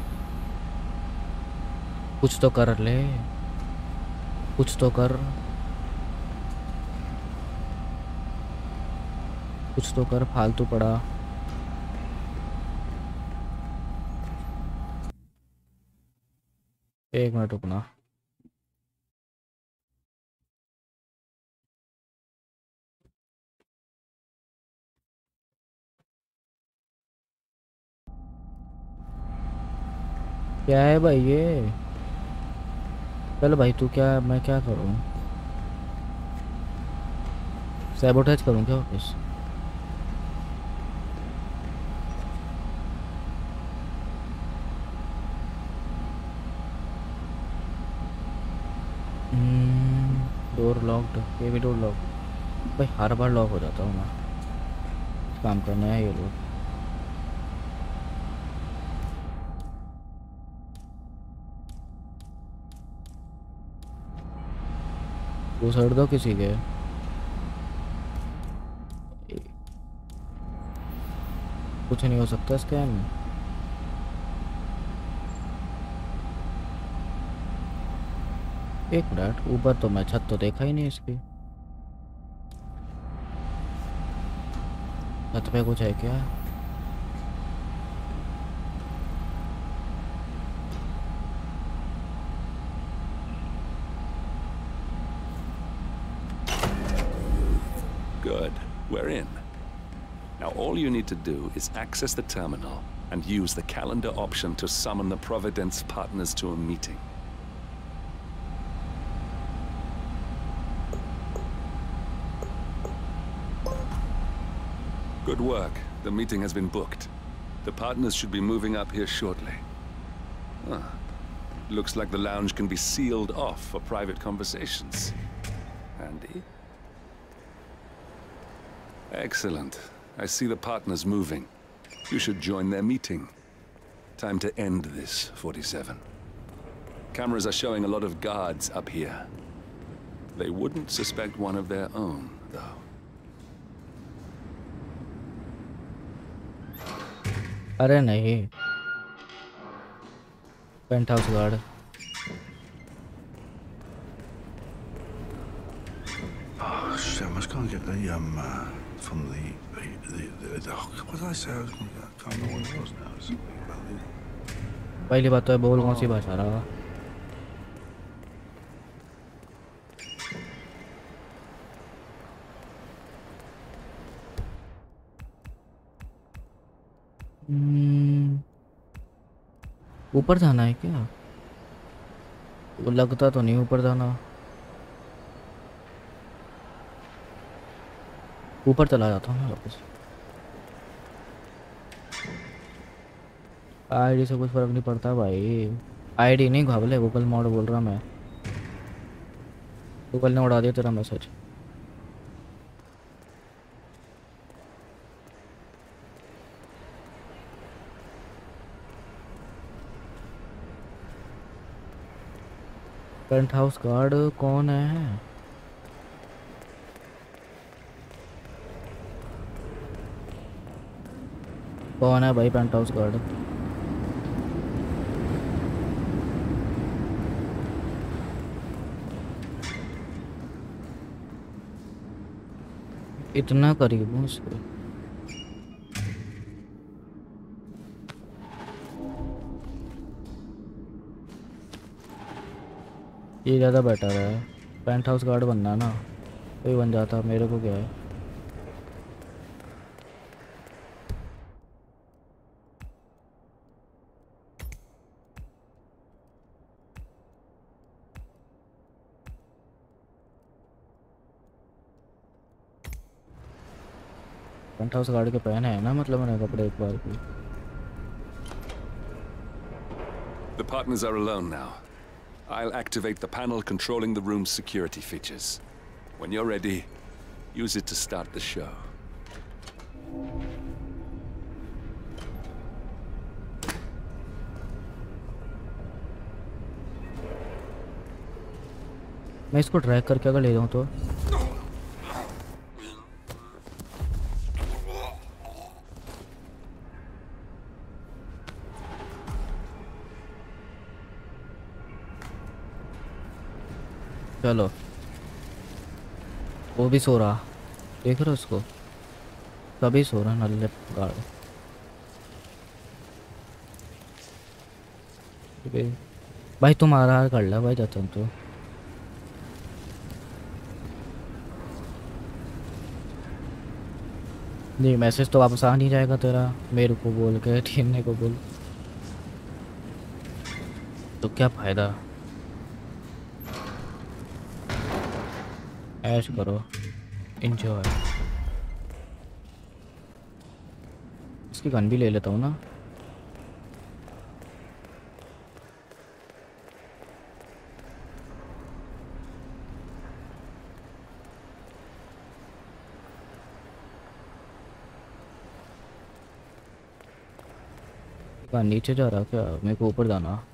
कुछ तो कर ले, कुछ तो कर, कुछ तो कर, फालतू पड़ा। एक मिनट रुकना, क्या है भाई ये? चलो भाई तू क्या, मैं क्या करूँ, सैबोटेज करूँ क्या वापस? डोर लॉक्ड, ये भी डोर लॉक्ड। भाई हर बार लॉक हो जाता हूँ मैं, काम करना है ये लोग। वो सड़ दो किसी के। कुछ नहीं हो सकता स्कैम में। एक मिनट, ऊपर तो मैं छत तो देखा ही नहीं इसकी। छत पे कुछ है क्या? Good. We're in. Now all you need to do is access the terminal and use the calendar option to summon the Providence partners to a meeting. Good work. The meeting has been booked. The partners should be moving up here shortly. Huh. Looks like the lounge can be sealed off for private conversations. Andy? Excellent. I see the partners moving. You should join their meeting. Time to end this, forty-seven. Cameras are showing a lot of guards up here. They wouldn't suspect one of their own, though. अरे नहीं, paint house guard. Oh shit, I must go and get the um uh, from the the the, the oh, what did I say? I was going to come on the horse now. Something about the. पहली बात तो है बोल कौन सी भाषा रहा? ऊपर जाना है क्या? वो लगता तो नहीं ऊपर जाना। ऊपर चला जाता हूँ वापस। आईडी से कुछ फर्क नहीं पड़ता भाई। आईडी नहीं घावले, गूगल मॉड बोल रहा मैं। गूगल ने उड़ा दिया तेरा मैसेज। पेंट हाउस गार्ड कौन है? कौन है भाई पेंट हाउस गार्ड? इतना करीब हूँ उसको। ये ज़्यादा बेटर है, पेंट हाउस गार्ड बनना ना, कोई बन जाता, मेरे को क्या है। पेंट हाउस गार्ड के पहने हैं ना, मतलब मैंने कपड़े एक बार की। The partners are alone now. I'll activate the panel controlling the room's security features. When you're ready, use it to start the show. मैं इसको ड्रैग करके अगर ले जाऊं तो चलो, वो भी सो रहा, देख रहे हो उसको, सभी सो रहा नल्ले गाड़। भाई तुम आ रहा कर ला भाई, जाता हूँ तो नहीं, मैसेज तो वापस आ नहीं जाएगा तेरा, मेरे को बोल के ठेरने को बोल तो क्या फ़ायदा। ऐश करो, इंजॉय। इसकी गन भी ले लेता हूँ ना। नीचे जा रहा क्या? मेरे को ऊपर जाना।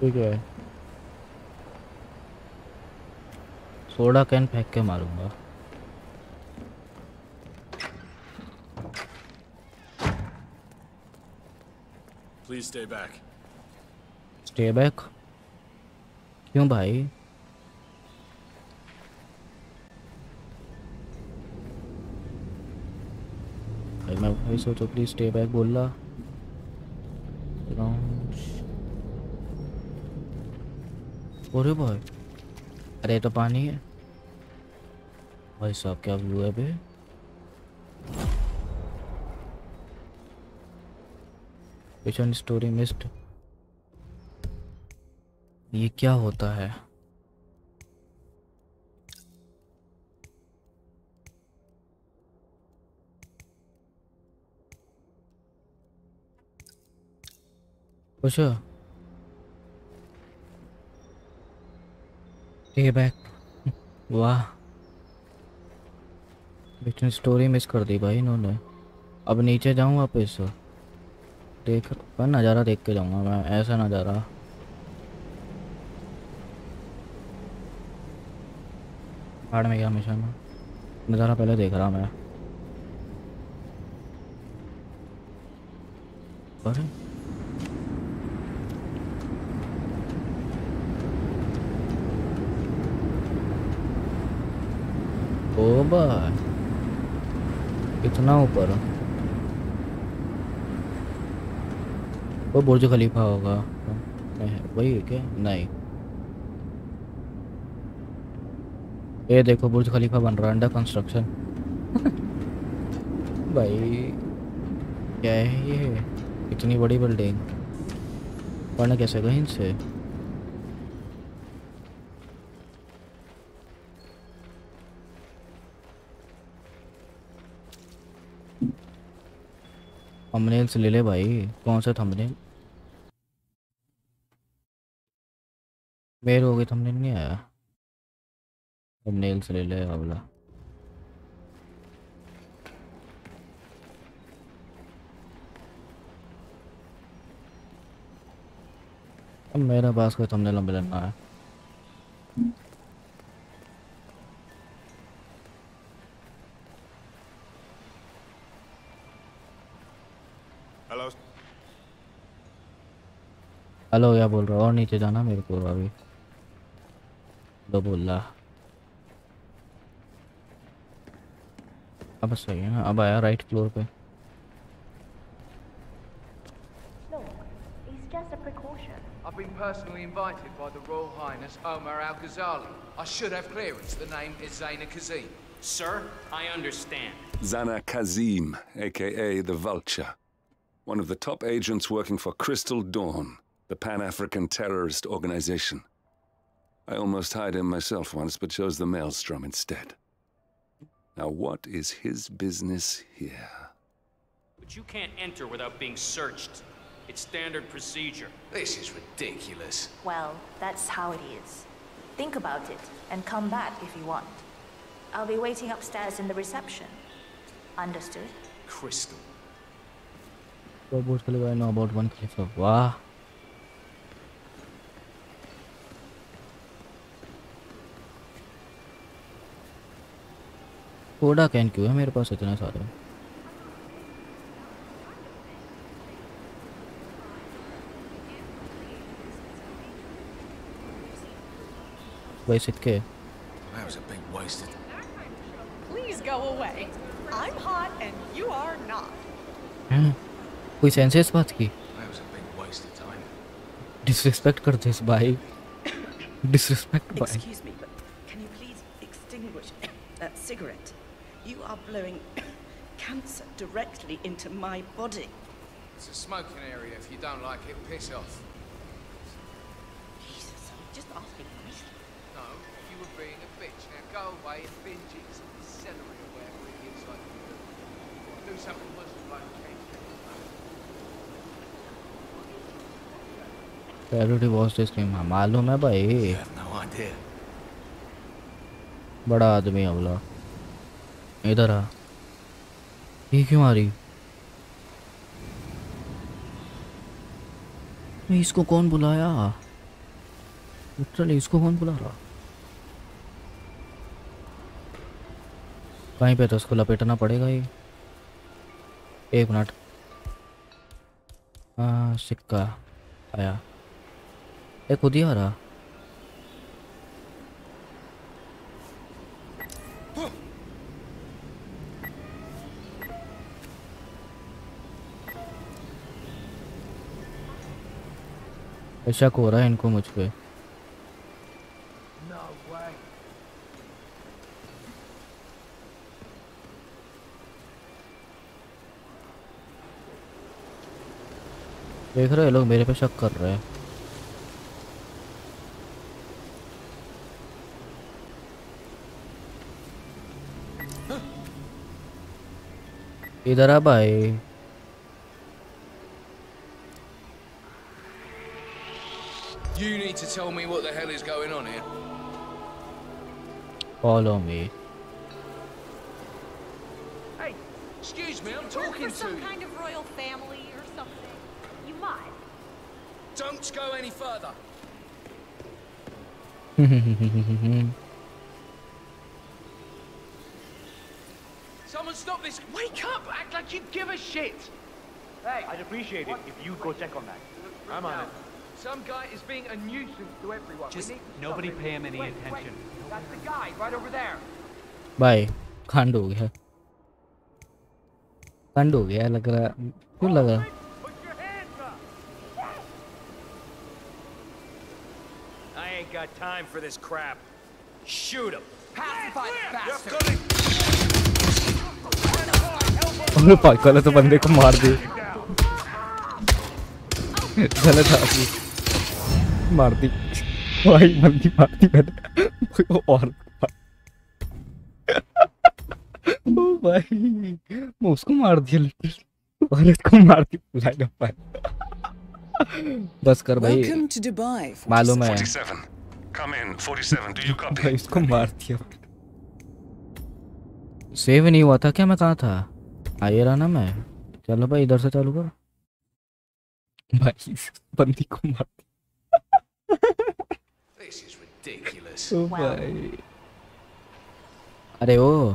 ठीक है, सोडा कैन फेंक के मारूंगा। Please stay back. Stay back? क्यों भाई? भाई मैं भाई सोचो प्लीज स्टे बैक बोल रहा। अरे भाई, अरे तो पानी है भाई साहब, क्या व्यू है बे। पिछन स्टोरी मिस्ड, ये क्या होता है? कुछ बैक, वाह बीच में स्टोरी मिस कर दी भाई इन्होंने। अब नीचे जाऊँ वापस, देख पर नज़ारा देख के जाऊँगा मैं, ऐसा नज़ारा। पहाड़ में गया हमेशा मैं, नज़ारा पहले देख रहा मैं। पर ओ भाई इतना ऊपर वो बुर्ज खलीफा होगा, नहीं वही है क्या? नहीं, ये देखो बुर्ज खलीफा बन रहा, अंडर कंस्ट्रक्शन। भाई क्या है ये इतनी बड़ी बिल्डिंग? पढ़ना कैसे गए इनसे? थंबनेल्स ले ले भाई। कौन सा थंबनेल? मेरे हो गए थंबनेल नहीं आया। थंबनेल्स ले ले अबला। अब मेरा पास कोई थंबनेल लंबे ना है। हेलो क्या बोल रहा? और नीचे जाना मेरे को अभी तो बोल रहा। अब सही है ना, अब आया राइट फ्लोर पे। I've been personally invited by the Royal Highness Omar Al-Ghazali. I should have clearance. The name is Zaina Kazim. Sir, I understand. Zaina Kazim, aka the Vulture. One of the top agents working for Crystal Dawn, the Pan-African terrorist organization. I almost hired him myself once, but chose the Maelstrom instead. Now what is his business here? But you can't enter without being searched. It's standard procedure. This is ridiculous. Well, that's how it is. Think about it, and come back if you want. I'll be waiting upstairs in the reception. Understood? Crystal. What do I know about one cliff of wow? कोडा can क्यों है मेरे पास इतना सारा? Waste it के? That was a big wasted. Please go away. I'm hot and you are not. कोई sense है इस बात की? डिसरिस्पेक्ट कर दे इस भाई, डिसरिस्पेक्ट भाई। Excuse me, but can you please extinguish that cigarette? You are blowing cancer directly into my body. It's a smoking area. If you don't like it, piss off. Jesus, I'm just asking nicely. No, you were being a bitch. Now go away and binge it some celery or whatever it is like you do. Do something much like cake. Everybody watched this game. मालूम है भाई. You have no idea. बड़ा आदमी अबला. इधर आ. ये क्यों आ रही? इसको कौन बुलाया? लिटरली इसको कौन बुला रहा? कहीं पे तो उसको लपेटना पड़ेगा ही। एक मिनट, हाँ सिक्का आया। ये खुद ही आ रहा। शक हो रहा है इनको मुझ पे। देख रहे हैं लोग मेरे पे शक कर रहे हैं। इधर आ भाई। You need to tell me what the hell is going on here. Follow me. Hey, excuse me, I'm talking to some kind of royal family or something. You might. Don't go any further. Someone stop this. Wake up. Act like you give a shit. Hey, I'd appreciate it if you'd go check on that. I'm on it. Some guy is being a nuisance to everyone. Just nobody pay him any attention. That's the guy right over there. Bye. कांड हो गया, कांड हो गया लग रहा, क्यों लग रहा? I ain't got time for this crap. Shoot him. Pacify the bastard. हमने पागल तो बंदे को मार दिया। गलत आदमी मार दी भाई, बंदी मार दी मैंने और ओ भाई मैं उसको मार दिया और इसको मार दिया। बस कर भाई, मालूम है भाई इसको मार दिया। सेव नहीं हुआ था क्या? मैं कहाँ था? आइए रहा ना मैं। चलो भाई इधर से चालू कर भाई, बंदी को मार दिया। This is ridiculous. Oh भाई, अरे ओ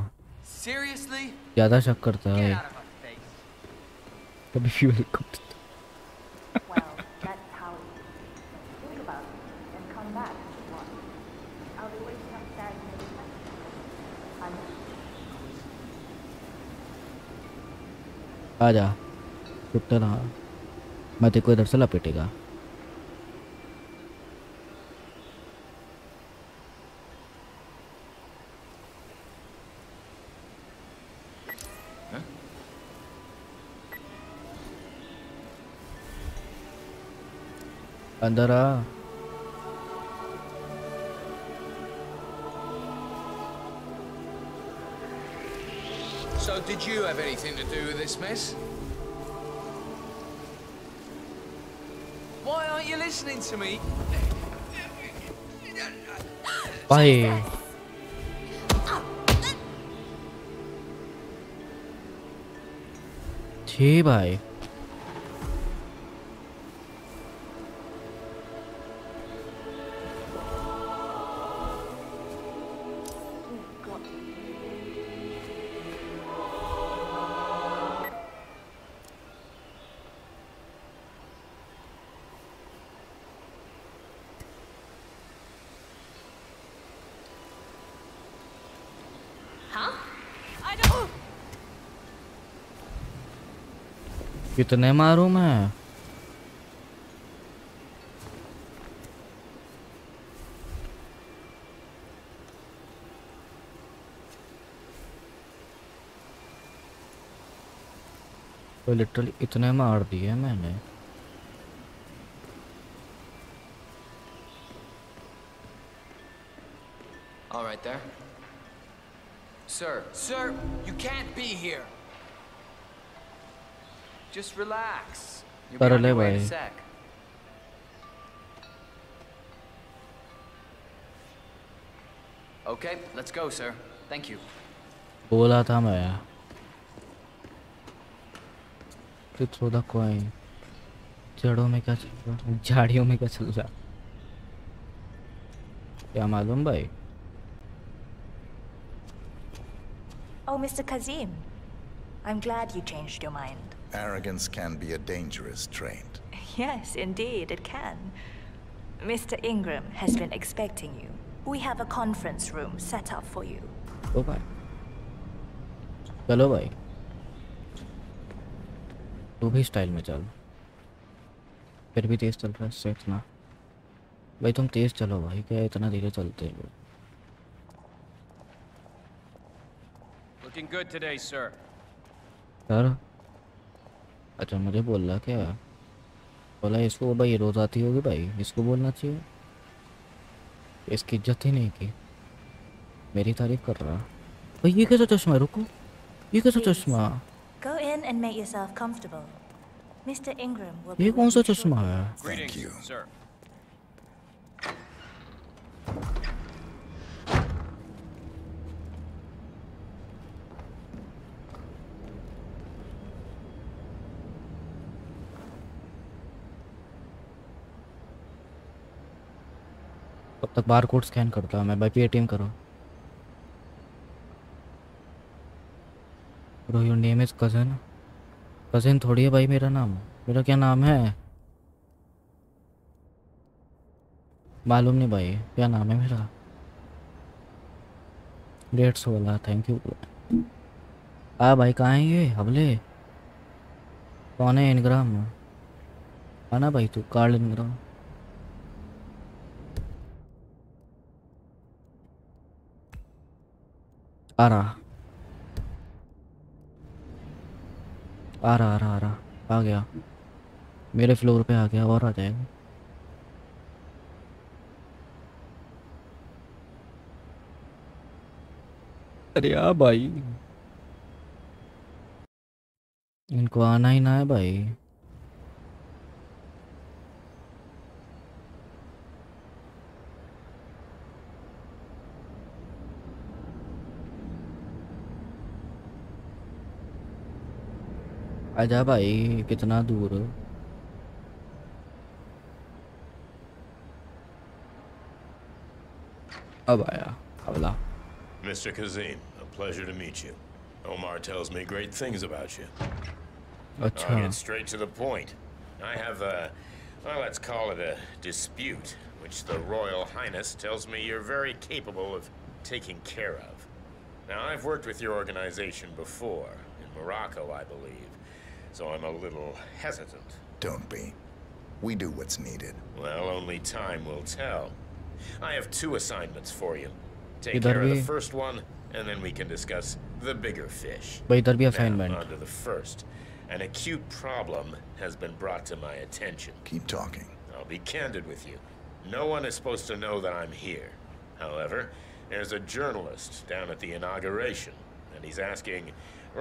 ज्यादा शक करता है कभी भी। वेलकम आजा चुपता रहा, मैं तेरे को इधर से लपेटेगा। अंदर आ। So did you have anything to do with this mess? Why aren't you listening to me? Bye. Chee bye. कितने मारूं मैं? तो लिटरली इतने मार दिए मैंने। All right there. Sir, sir, you can't be here. Just relax. You're going to wait a sec. Okay, let's go, sir. Thank you. बोला था मैं। कुछ होता कोई। जड़ों में क्या चल रहा? झाड़ियों में क्या चल रहा? क्या मालूम भाई? Oh, Mister Kazim, I'm glad you changed your mind. Arrogance can be a dangerous trait. Yes, indeed, it can. Mister Ingram has been expecting you. We have a conference room set up for you. Oh, bye. Hello, bye. तू भी style में चल. फिर भी तेज चल रहा है इससे इतना. भाई तुम तेज चलो भाई, क्या इतना धीरे चलते हो? Looking good today, sir. Sir अच्छा मुझे बोल रहा क्या? बोला इसको भाई रोज आती होगी भाई, इसको बोलना चाहिए, इसकी इज्जत ही नहीं की, मेरी तारीफ कर रहा भाई. ये कैसा चश्मा? रुको, ये कैसा चश्मा? ये कौन सा चश्मा है? तब तक बार कोड स्कैन करता मैं भाई. पेटीएम करो. Bro your name is cousin. Cousin थोड़ी है भाई मेरा नाम. मेरा क्या नाम है मालूम नहीं भाई, क्या नाम है मेरा? डेढ़ सौ वाला, थैंक यू. आ भाई कहाँ है ये हवले? कौन है? इनग्राम आना भाई तू, कार्ल इनग्राम. आ रहा आ रहा आ रहा आ रहा आ गया मेरे फ्लोर पे आ गया, और आ जाएगा. अरे आ भाई, इनको आना ही ना है भाई. आजा भाई, कितना दूर हो? अब आया हवला. Mister Kazim, a pleasure to meet you. Omar tells me great things about you. अच्छा. I'll get straight to the point. I have a, well, let's call it a dispute, which the Royal Highness tells me you're very capable of taking care of. Now, I've worked with your organization before, in Morocco, I believe. So I'm a little hesitant. Don't be. We do what's needed. Well, only time will tell. I have two assignments for you. Take care of the first one, and then we can discuss the bigger fish. But there be assignment. Now, onto the first. An acute problem has been brought to my attention. Keep talking. I'll be candid with you. No one is supposed to know that I'm here. However, there's a journalist down at the inauguration, and he's asking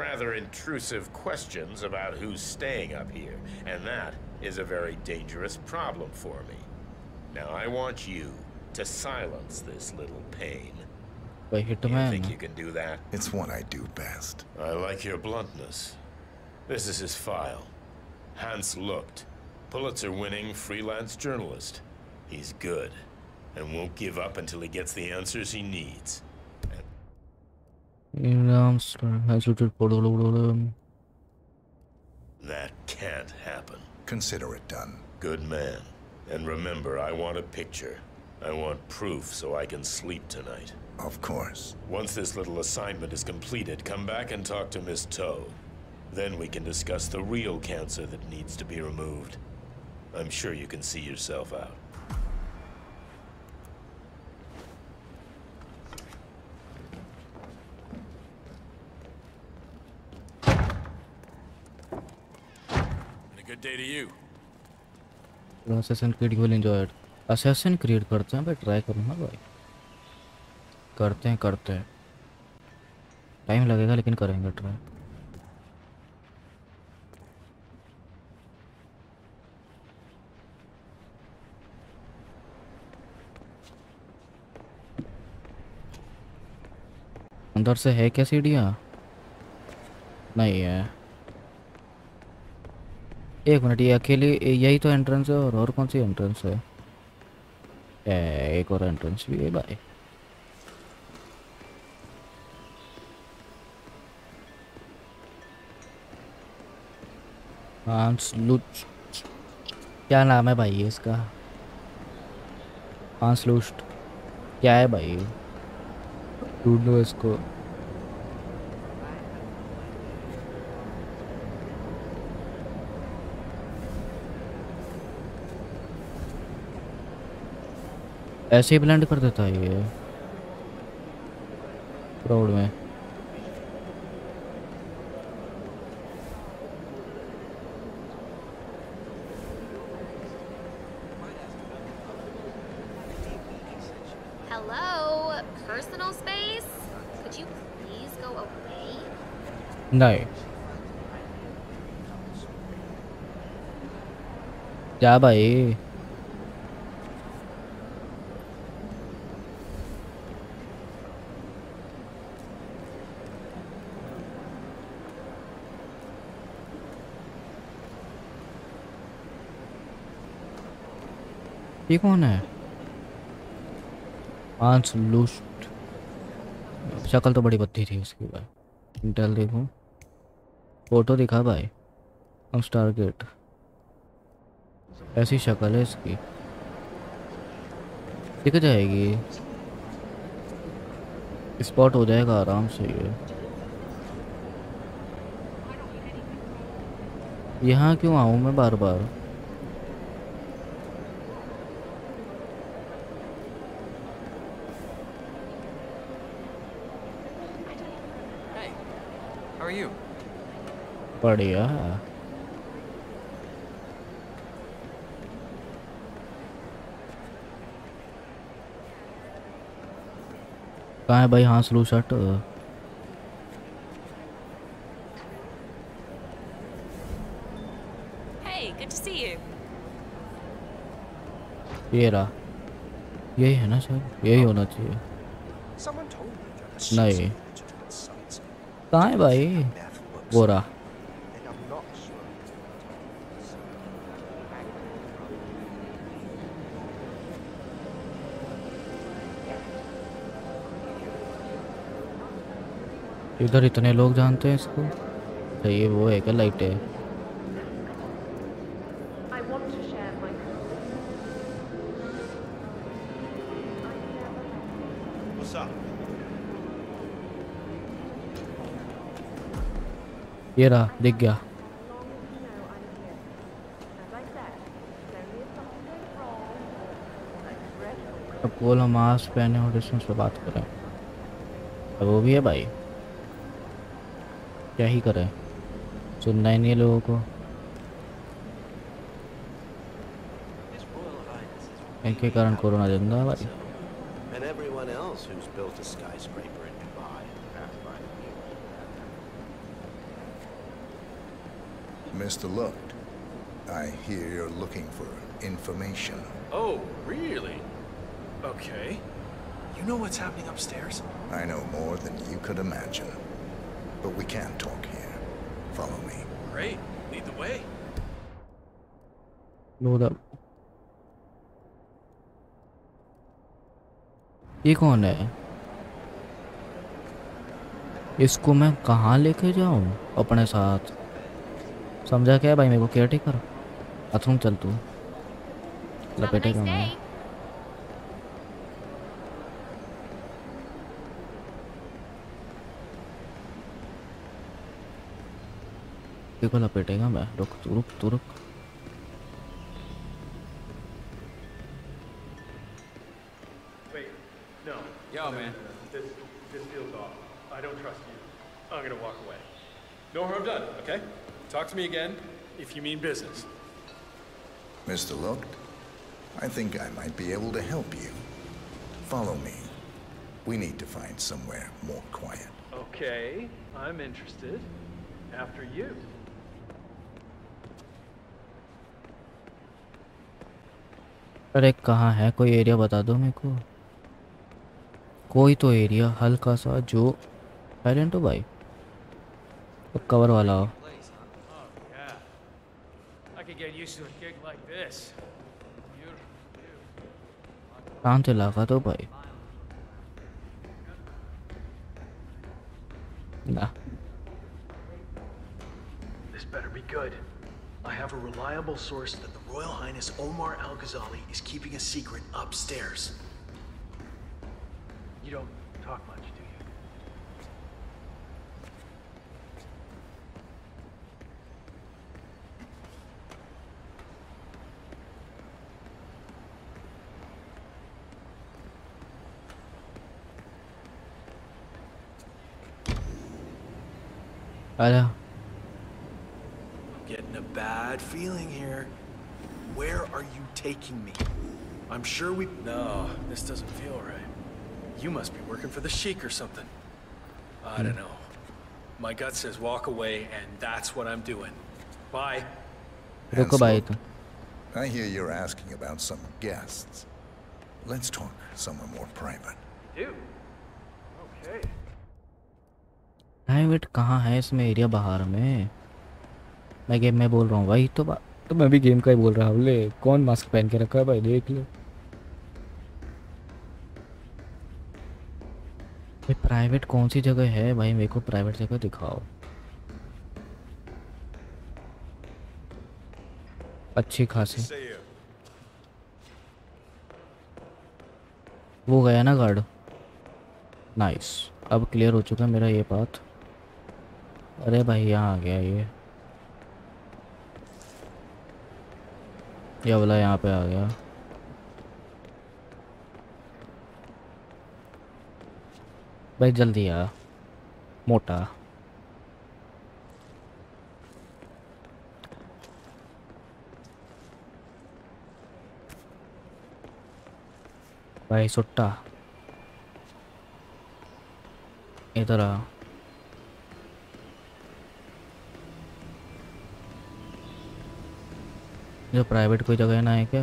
rather intrusive questions about who's staying up here, and that is a very dangerous problem for me. Now I want you to silence this little pain. Wait, hit the man. You think you can do that? It's what I do best. I like your bluntness. This is his file. Hans Löwe, Pulitzer-winning freelance journalist. He's good, and won't give up until he gets the answers he needs. That can't happen. Consider it done. Good man. And remember, I want a picture. I want proof so I can sleep tonight. Of course. Once this little assignment is completed, come back and talk to Miss Toe. Then we can discuss the real cancer that needs to be removed. I'm sure you can see yourself out. And a good day to you. Assassin Creed, you will enjoy it. Assassin Creed करते हैं भाई, try करो ना भाई. करते हैं करते हैं. Time लगेगा लेकिन करेंगे try. अंदर से है क्या सीढ़ियाँ? नहीं है. एक मिनट, ये अकेली यही तो एंट्रेंस है और और कौन सी एंट्रेंस है? ए, एक और एंट्रेंस भी है भाई. हांस लुच, क्या नाम है भाई इसका? हांस लुस्ट क्या है भाई? डूड नो इसको. ऐसे ही ब्लेंड कर देता है ये क्राउड में. Hello, personal space? Could you please go away? No. जा भाई. ये कौन है? हांस लुस्ट, शक्ल तो बड़ी बत्ती थी इसकी भाई. इंटेल देखो, फोटो दिखा भाई. हम स्टारगेट, ऐसी शक्ल है इसकी, दिख जाएगी, स्पॉट हो जाएगा आराम से ये. यहाँ क्यों आऊँ मैं बार बार? बढ़िया. कहाँ है भाई हांस लू shirt? Hey, good to see you. ये रहा, यही है ना सर, यही होना चाहिए. नहीं, कहाँ है भाई? वो रहा. इधर इतने लोग जानते हैं इसको. तो ये वो है क्या? लाइट है. ये रहा, दिख गया. अब कोल हम मास्क पहने और डिस्टेंस पे बात करें. अब वो भी है भाई, क्या ही करें, सुनना ही नहीं है लोगों को. इनके कारण कोरोना जिंदा है भाई. Mister Lucht, I hear you're looking for information. Oh, really? Okay. You know what's happening upstairs? I know more than you could imagine. But we can talk here. Follow me. Great. Lead the way. Load up. ये कौन है? इसको मैं कहाँ लेके जाऊँ अपने साथ? समझा क्या भाई मेरे को? केयर टेकर अथरूम चल तू, लपेटेगा मैं. लपटे को लपेटेगा मैं। रुक तू रुक तू रुक। Yo, man. This, this feels off. I don't trust you. I'm gonna walk away. No harm done, okay? Talk to me again, if you mean business. Mister Lucht, I think I might be able to help you. Follow me. We need to find somewhere more quiet. Okay, I'm interested. After you. अरे कहाँ है कोई area बता दो मेरे को कोई तो एरिया हल्का सा जो पेरेंट हो भाई तो कवर वाला हो शांत इलाका तो भाई ना This better be good. I have a reliable source that the Royal Highness Omar Al-Ghazali is keeping a secret upstairs. You don't talk much, do you? I know. I'm getting a bad feeling here. Where are you taking me? I'm sure we... No, this doesn't feel right. You must be working for the Sheikh or something. I don't know. My gut says walk away, and that's what I'm doing. Bye. Hansel, I hear you're asking about some guests. Let's talk somewhere more private. Dude. Okay. Private? कहाँ है इसमें area बाहर में? मैं game में बोल रहा हूँ भाई तो तो मैं भी गेम का ही बोल रहा हूँ ले कौन मास्क पहन के रखा है भाई देख लो ये प्राइवेट कौन सी जगह है भाई मेरे को प्राइवेट जगह दिखाओ अच्छी खासी वो गया ना गार्ड नाइस अब क्लियर हो चुका मेरा ये बात अरे भाई यहाँ आ गया ये ये वाला यहाँ पे आ गया भाई जल्दी आ मोटा भाई सुट्टा इधर आ जो प्राइवेट कोई जगह ना है क्या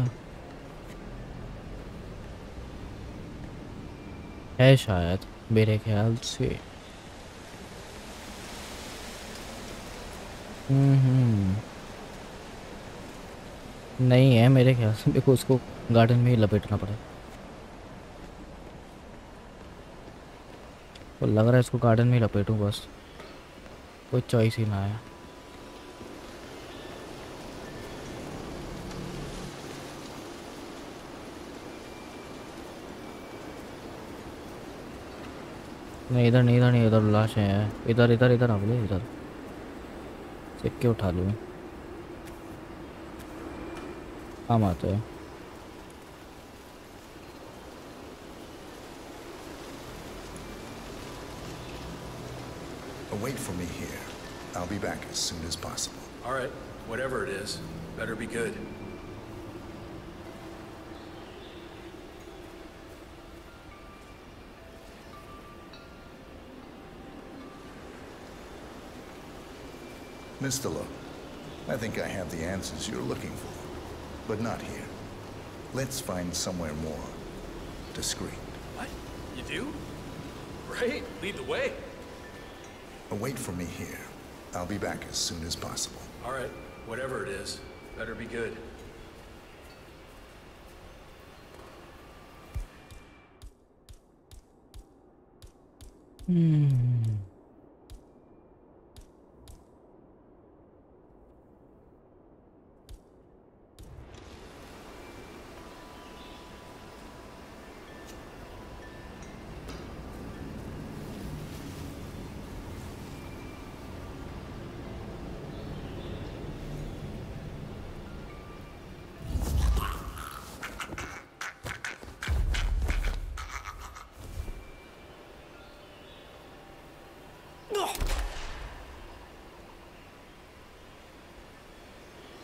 है शायद मेरे ख्याल से हम्म नहीं है मेरे ख्याल से देखो उसको गार्डन में ही लपेटना पड़े वो लग रहा है इसको गार्डन में ही लपेटूँ बस कोई चॉइस ही ना है नहीं इधर नहीं इधर नहीं इधर लाश है इधर इधर इधर आप ले इधर सिक्के उठा लूँ हम आते हैं Wait for me here. I'll be back as soon as possible. All right, whatever it is, better be good. Mister Lowe, I think I have the answers you're looking for, but not here. Let's find somewhere more discreet. What? You do? Right? Lead the way. Wait for me here. I'll be back as soon as possible. All right. Whatever it is, better be good. Hmm.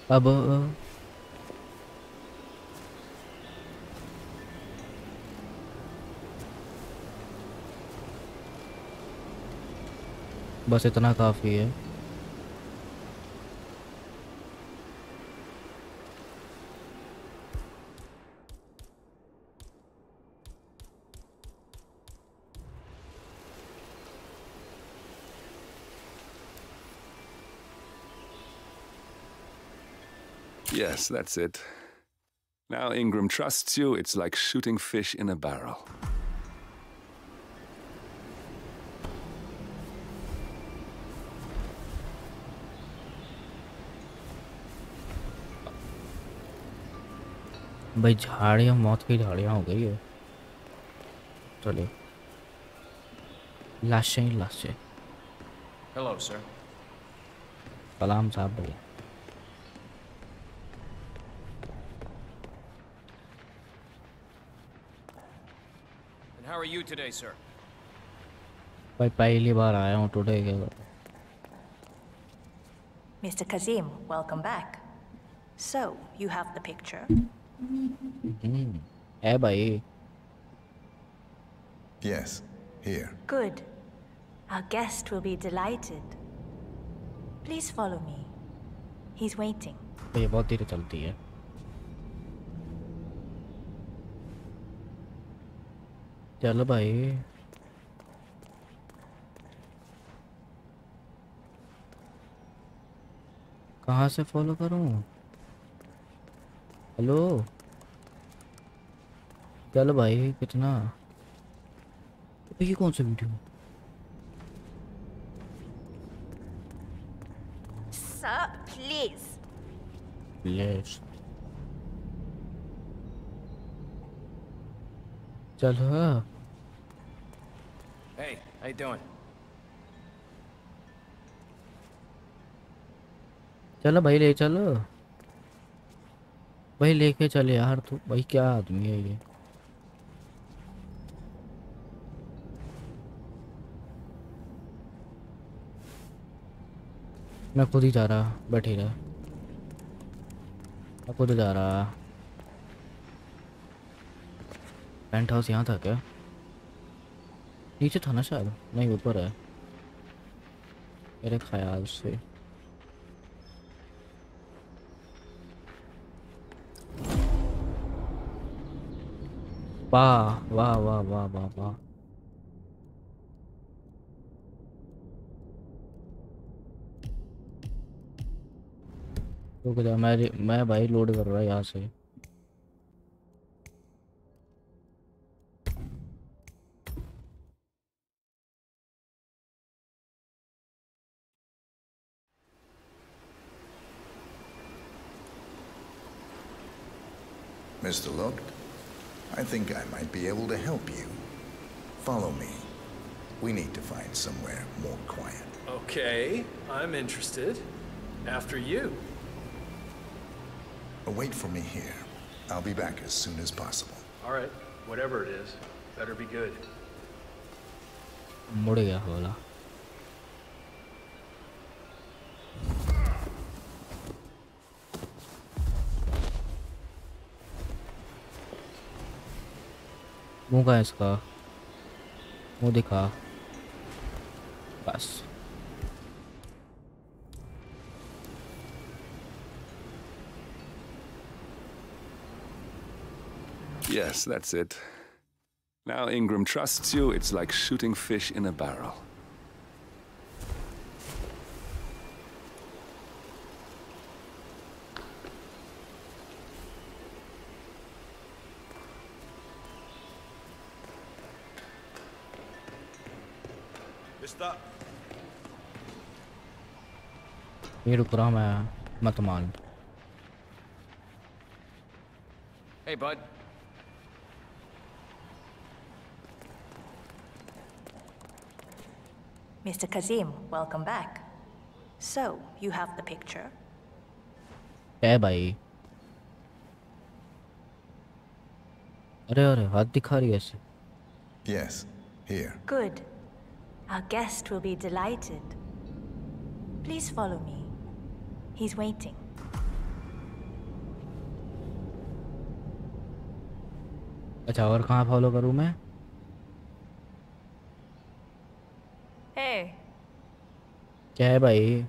Bubba. बस इतना काफ़ी है। Yes, that's it. Now Ingram trusts you, it's like shooting fish in a barrel. भाई झाड़ियाँ मौत की झाड़ियाँ हो गई है। चलिए लाशें लाशें। Hello sir. सलाम साहब भैया। And how are you today, sir? भाई पहली बार आया हूँ today के लिए। Mister Kazim, welcome back. So you have the picture. Mm-hmm. Hey, bhai. Yes, here. Good. Our guest will be delighted. Please follow me. He's waiting. ये बहुत देर चलती है. चलो भाई. कहाँ से follow करूँ? हेलो चलो भाई कितना ये कौन सा वीडियो सर प्लीज प्लीज चलो हे हाउ यू डूइंग चलो भाई ले चलो भाई लेके चले यार तू भाई क्या आदमी है ये मैं खुद ही जा रहा बैठे रहा मैं खुद जा रहा पेंट हाउस यहाँ था क्या नीचे था ना शायद नहीं ऊपर है मेरे ख्याल से वाह वाह वाह वाह वाह वाह रुक जा मैं मैं भाई लोड कर रहा है यहाँ से Mister Locke I think I might be able to help you. Follow me. We need to find somewhere more quiet. Okay, I'm interested. After you. Wait for me here. I'll be back as soon as possible. All right, whatever it is, better be good. मुड़ गया होला. मुँह का इसका मुँह दिखा बस Yes, that's it. Now Ingram trusts you, it's like shooting fish in a barrel. ये रुक रहा मैं मत मान Hey bud Mister Kazim, welcome back. So, you have the picture? Hey भाई अरे अरे हाथ दिखा रही है ऐसे Yes, here. Good. Our guest will be delighted. Please follow me. He's waiting. अच्छा और कहाँ फॉलो करूँ मैं? Hey. क्या है भाई?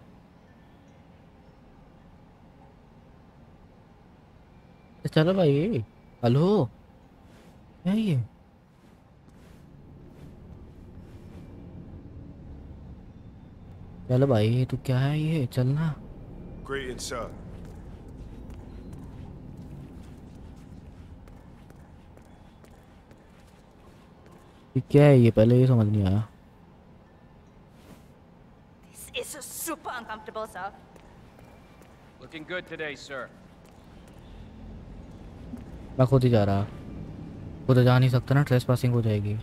चलो भाई, हेलो, क्या है ये? चलो भाई तू क्या है ये, चलना। Great inside. क्या है ये, पहले ये समझ नहीं आया। This is super uncomfortable, sir. Looking good today, sir. मैं खुद ही जा रहा, खुद जा नहीं सकता ना, ट्रेसपासिंग हो जाएगी।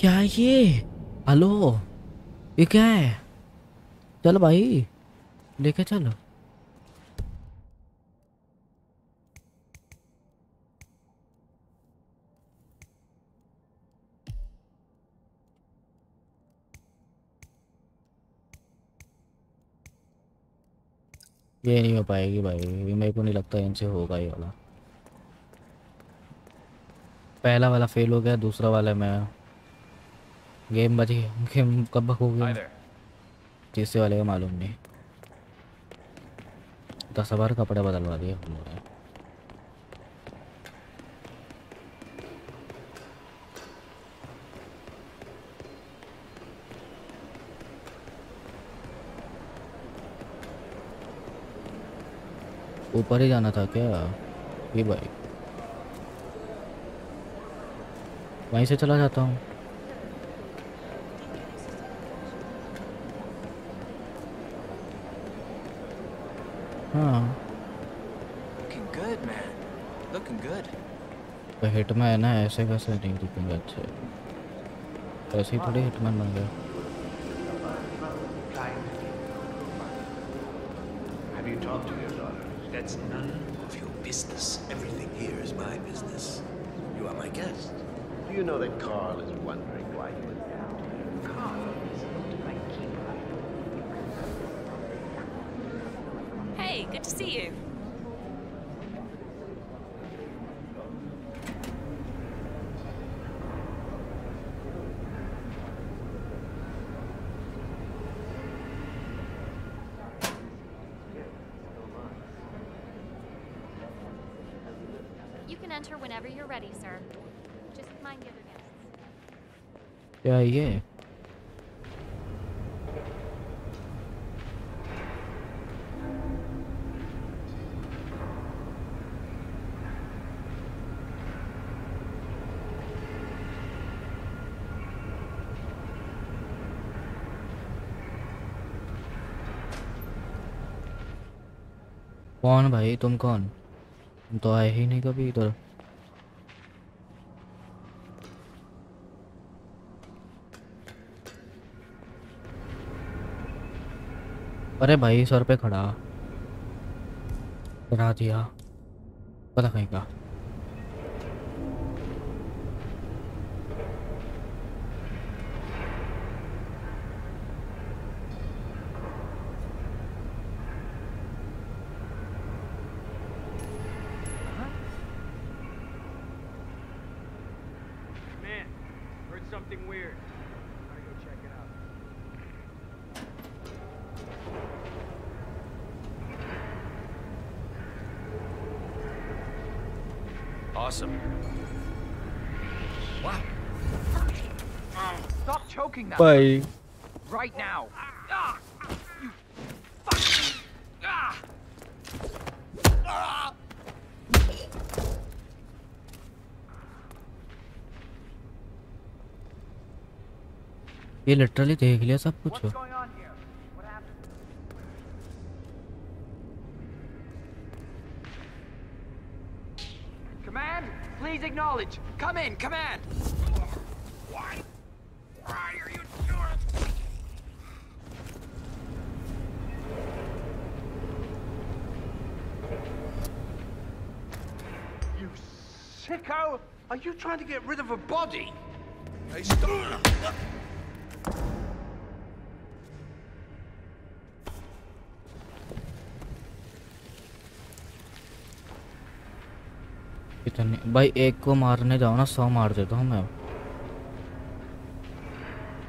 क्या है ये, हेलो, ये क्या है? चल भाई लेके चलो। ये नहीं हो पाएगी भाई, मेरे को नहीं लगता इनसे होगा ये वाला। पहला वाला फेल हो गया, दूसरा वाला मैं गेम बची, गेम कब हो गया तीसरे वाले का मालूम नहीं। दस बार कपड़े बदलवा दिए हम लोगों ने। ऊपर ही जाना था क्या ये भाई? वहीं से चला जाता हूँ। हाँ तो हिटमैन है ना, ऐसे कैसे नहीं दिखेंगे अच्छे, ऐसे ही थोड़ी हिटमैन बन गए। It's none of your business. Everything here is my business. You are my guest. Do you know that Carl is wondering why you went down? Carl is not my keeper. Hey, good to see you. Whenever you're ready, sir. Just mind the other guests. Yeah, yeah. कौन भाई तुम, कौन? तुम तो आए ही नहीं कभी इधर। अरे भाई सर पे खड़ा करा दिया, पता कहीं का। Bye. Right now. Ah, you fuck. Ah. Ah. ये literally देख लिया सब कुछ। Command, please acknowledge. Come in, command. What? Why are you doing? You sicko! Are you trying to get rid of a body? Hey, stop! कितने भाई, एक को मारने जाओ ना सौ मार देता हूँ मैं,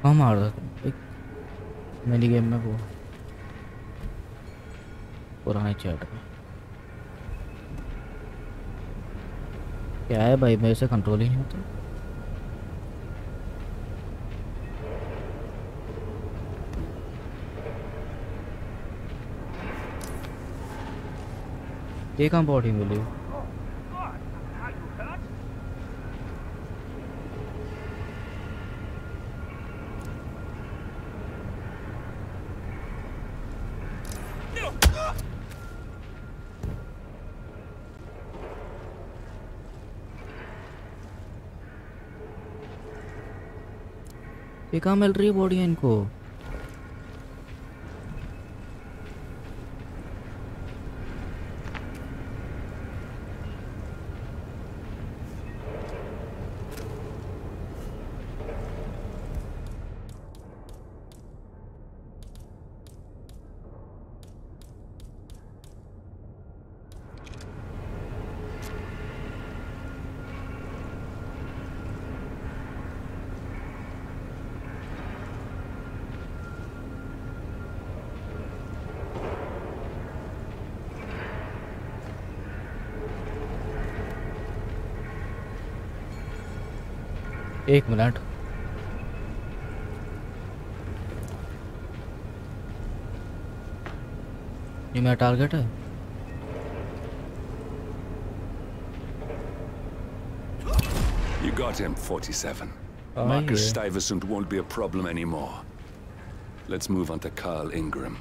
सौ मार देता हूँ मेरी गेम में। वो पुराने चैट में क्या है भाई, मेरे से कंट्रोल ही नहीं होता। ये कहाँ बॉडी मिली? ये कहाँ मिल रही है बॉडी है इनको? एक मिनट, ये मेरा टारगेट है। You got him, forty-seven. Oh, Marcus Stuyvesant won't be a problem anymore. Let's move on to Carl Ingram.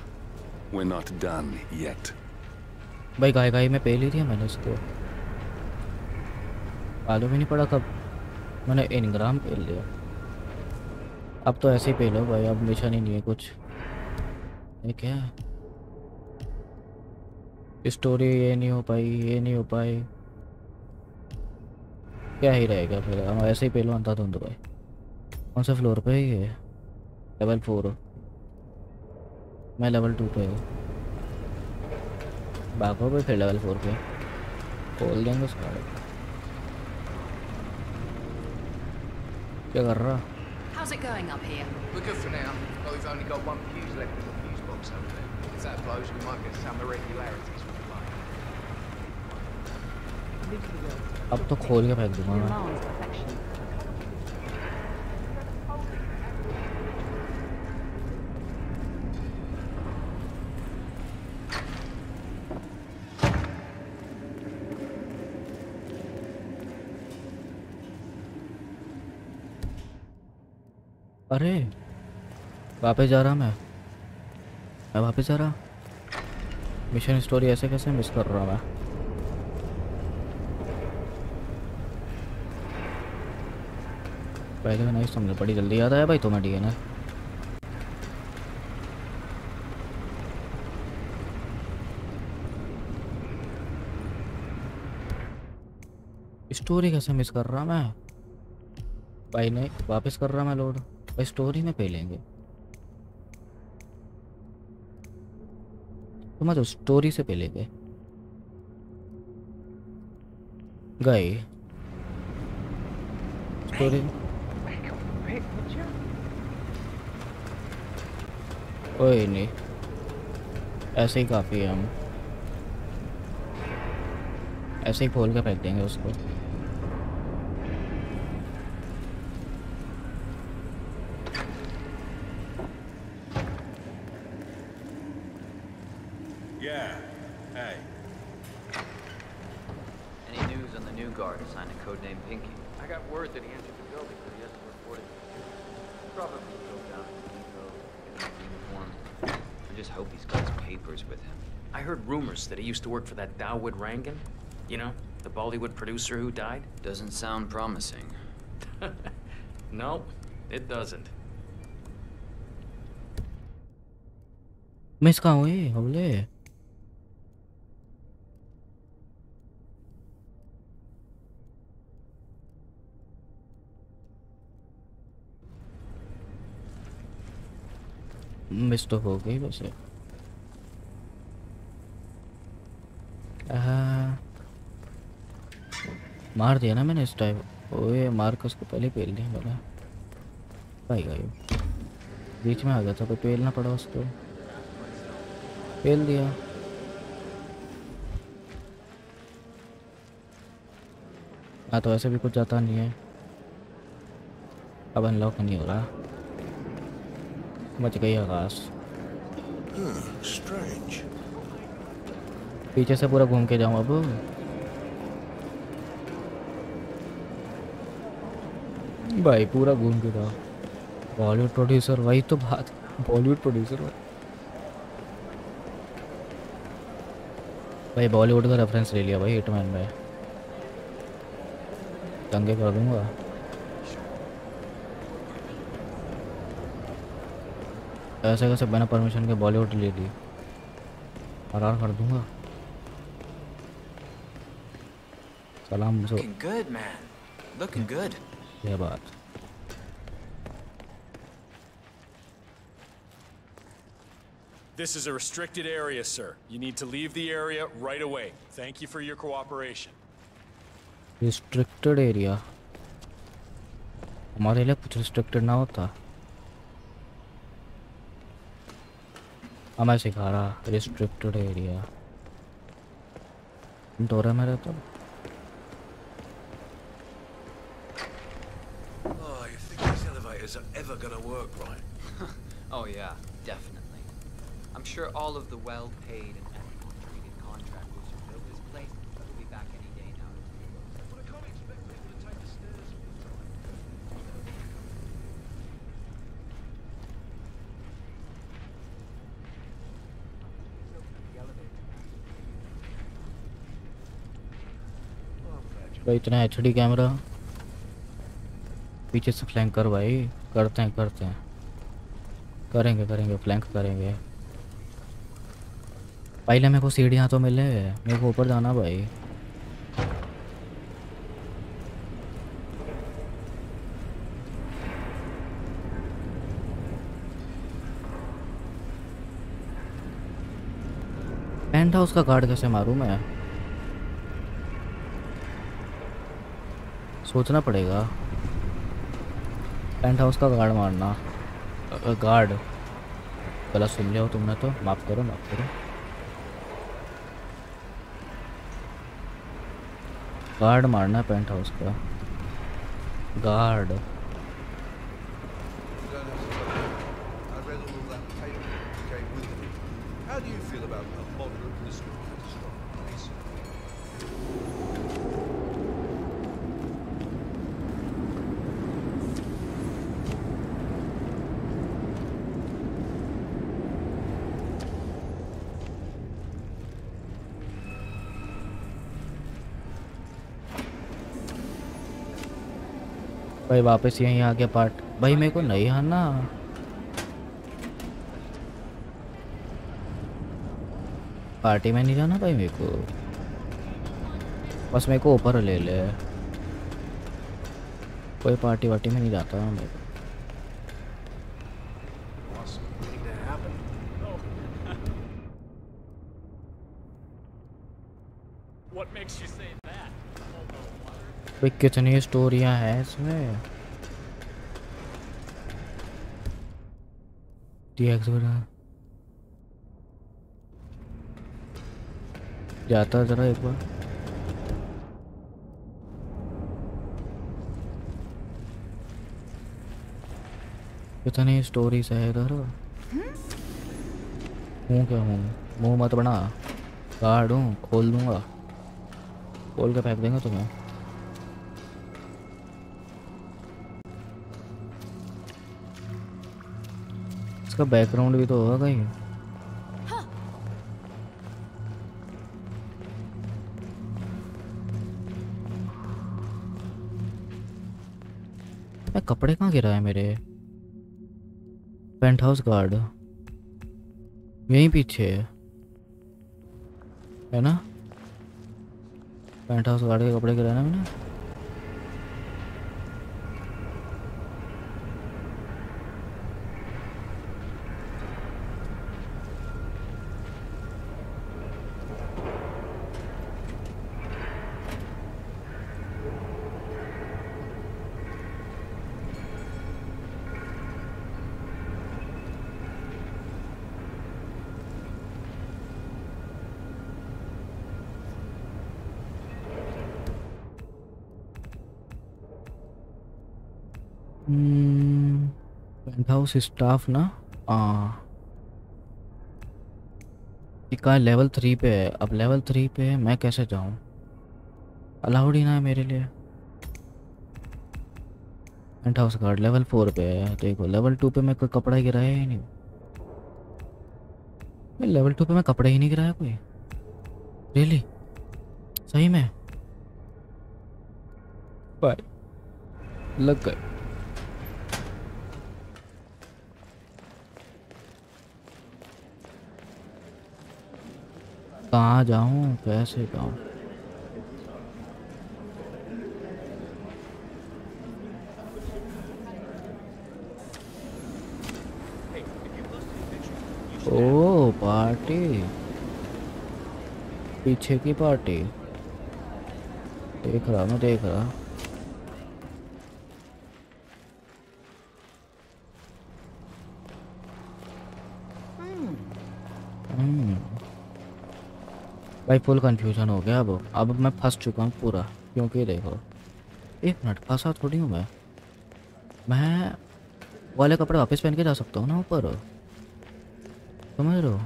We're not done yet. भाई गाय गाय में पहले दिया मैंने उसको, मालूम ही नहीं पड़ा कब मैंने इनग्राम पे लिया। अब तो ऐसे ही पे लो भाई, अब मिशन ही नहीं है कुछ। ये क्या स्टोरी, ये नहीं हो पाई, ये नहीं हो पाई, क्या ही रहेगा फिर। हम ऐसे ही पे लो अंधा धुंध भाई। कौन से फ्लोर पे है ये? लेवल फोर हो, मैं लेवल टू पे हूँ। भागो भाई फिर लेवल फोर पे खोल देंगे उसका। How's it going up here? We're good for now. But we've only got one fuse left in the fuse box over there. If that blows, we might get some irregularities with the line. अब तो खोल के फेंक दूँगा मैं। अरे वापस जा रहा मैं मैं वापस जा रहा। मिशन स्टोरी ऐसे कैसे मिस कर रहा मैं? पहले नहीं समझ पड़ी, जल्दी याद आया भाई तो मैं। ठीक है ना, स्टोरी कैसे मिस कर रहा मैं भाई? नहीं वापस कर रहा मैं लोड भाई, स्टोरी में पे लेंगे तो मतलब स्टोरी से पे लेंगे गए स्टोरी। ओए नहीं, ऐसे ही काफ़ी है, हम ऐसे ही खोल के फेंक देंगे उसको। That he used to work for that Dawood Rangan, you know, the Bollywood producer who died. Doesn't sound promising. No, it doesn't. Miss Kaui, hole. Miss to ho gayi waise. मार दिया ना मैंने इस टाइप। ओए Marcus को पहले पेल नहीं बोला भाई, भाई बीच में आ गया था तो पेलना पड़ा उसको, पेल दिया। हाँ तो ऐसे भी कुछ जाता नहीं है। अब अनलॉक नहीं हो रहा, बच गई आकाश। पीछे से पूरा घूम के जाऊँ अब। भाई पूरा घूम के जाओ। बॉलीवुड प्रोड्यूसर, वही तो बात, बॉलीवुड प्रोड्यूसर भाई, बॉलीवुड का रेफरेंस ले लिया भाई हिटमैन में, दंगे कर दूंगा। ऐसे कैसे बिना परमिशन के बॉलीवुड ले ली, हरार कर दूंगा। सलाम so good man, looking good. ये बात This is a restricted area, sir. You need to leave the area right away. Thank you for your cooperation. Restricted area. हमारे लिए कुछ restricted ना होता। हमें सिखा रहा restricted area। डोरा में रहता हूँ। Oh, you think these elevators are ever gonna work, right? Oh yeah, definitely. I'm sure all of the well-paid and ethically treated contractors who built this place will be back any day now. But I can't expect people to take the stairs. भाई इतना HD camera पीछे से flank कर भाई, करते हैं करते हैं करेंगे करेंगे फ्लैंक करेंगे। पहले मेरे को सीढ़ियाँ तो मिले, मेरे को ऊपर जाना भाई। पेंट हाउस का गार्ड कैसे मारूं मैं, सोचना पड़ेगा। पेंट हाउस का गार्ड मारना, गार्ड गलत सुन लिया हो तुमने तो, माफ करो माफ करो। गार्ड मारना है पेंट हाउस का गार्ड। भाई वापस यहीं आ गया पार्ट। भाई मेरे को नहीं आना, पार्टी में नहीं जाना भाई मेरे को, बस मेरे को ऊपर ले ले। कोई पार्टी वार्टी में नहीं जाता मैं। भाई कितनी स्टोरियाँ हैं इसमें। टीएक्स जाता जरा एक बार। कितनी स्टोरीज है इधर। हूँ क्या हूँ, मुँह मत बना, गार्ड हूँ, खोल दूंगा, खोल के फेंक देंगे तुम्हें। इसका बैकग्राउंड भी तो होगा कहीं। मैं कपड़े कहाँ गिरा है मेरे। पेंट हाउस गार्ड यहीं पीछे है है ना। पेंट हाउस गार्ड के कपड़े गिराए ना मैंने। Hmm. Penthouse staff ना हाँ कहाँ लेवल थ्री पे है। अब लेवल थ्री पे है, मैं कैसे जाऊँ? अलाउड ही ना है मेरे लिए। Paint house guard level four पे है। देखो लेवल टू पे मैं कोई कपड़ा ही गिराया ही नहीं। मैं लेवल टू पे मैं कपड़ा ही नहीं गिराया कोई। रियली सही में बाय लग गए। कहाँ जाऊँ कैसे जाऊँ? ओ पार्टी, पीछे की पार्टी देख रहा मैं देख रहा। भाई फुल कंफ्यूजन हो गया। अब अब मैं फंस चुका हूँ पूरा, क्योंकि देखो एक मिनट फंसा थोड़ी हूँ मैं। मैं वाले कपड़े वापस पहन के जा सकता हूँ ना ऊपर, समझ रहे हो?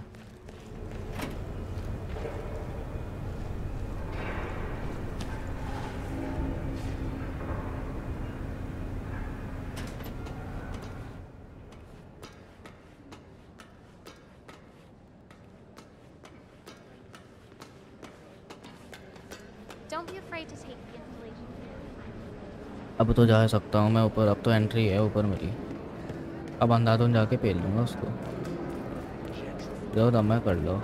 अब तो जा सकता हूँ मैं ऊपर। अब तो एंट्री है ऊपर मेरी। अब अंधाधुन जाके पेल लूँगा उसको। जो मैं कर लो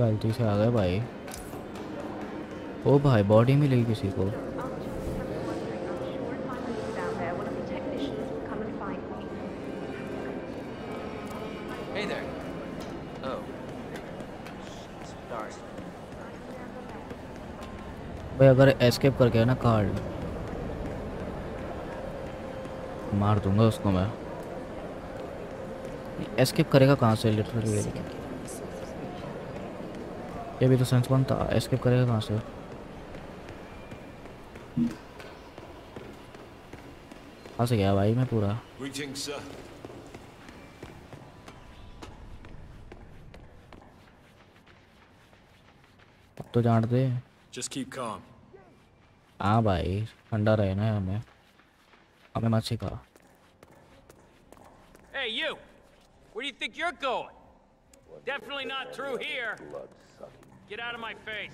गलती से आ गए भाई। ओ भाई बॉडी मिली किसी को। भाई अगर एस्केप करके है ना कार्ड मार दूंगा उसको मैं। एस्केप करेगा कहाँ से? लिटरली ये भी तो सेंस कौन था? एस्केप करेगा कहाँ से? कहाँ से गया भाई मैं पूरा? तो जान दे हाँ भाई ठंडा रहे ना हमें। हमें मत सिखा। Hey you, where do you think you're going? Definitely not through here. Get out of my face.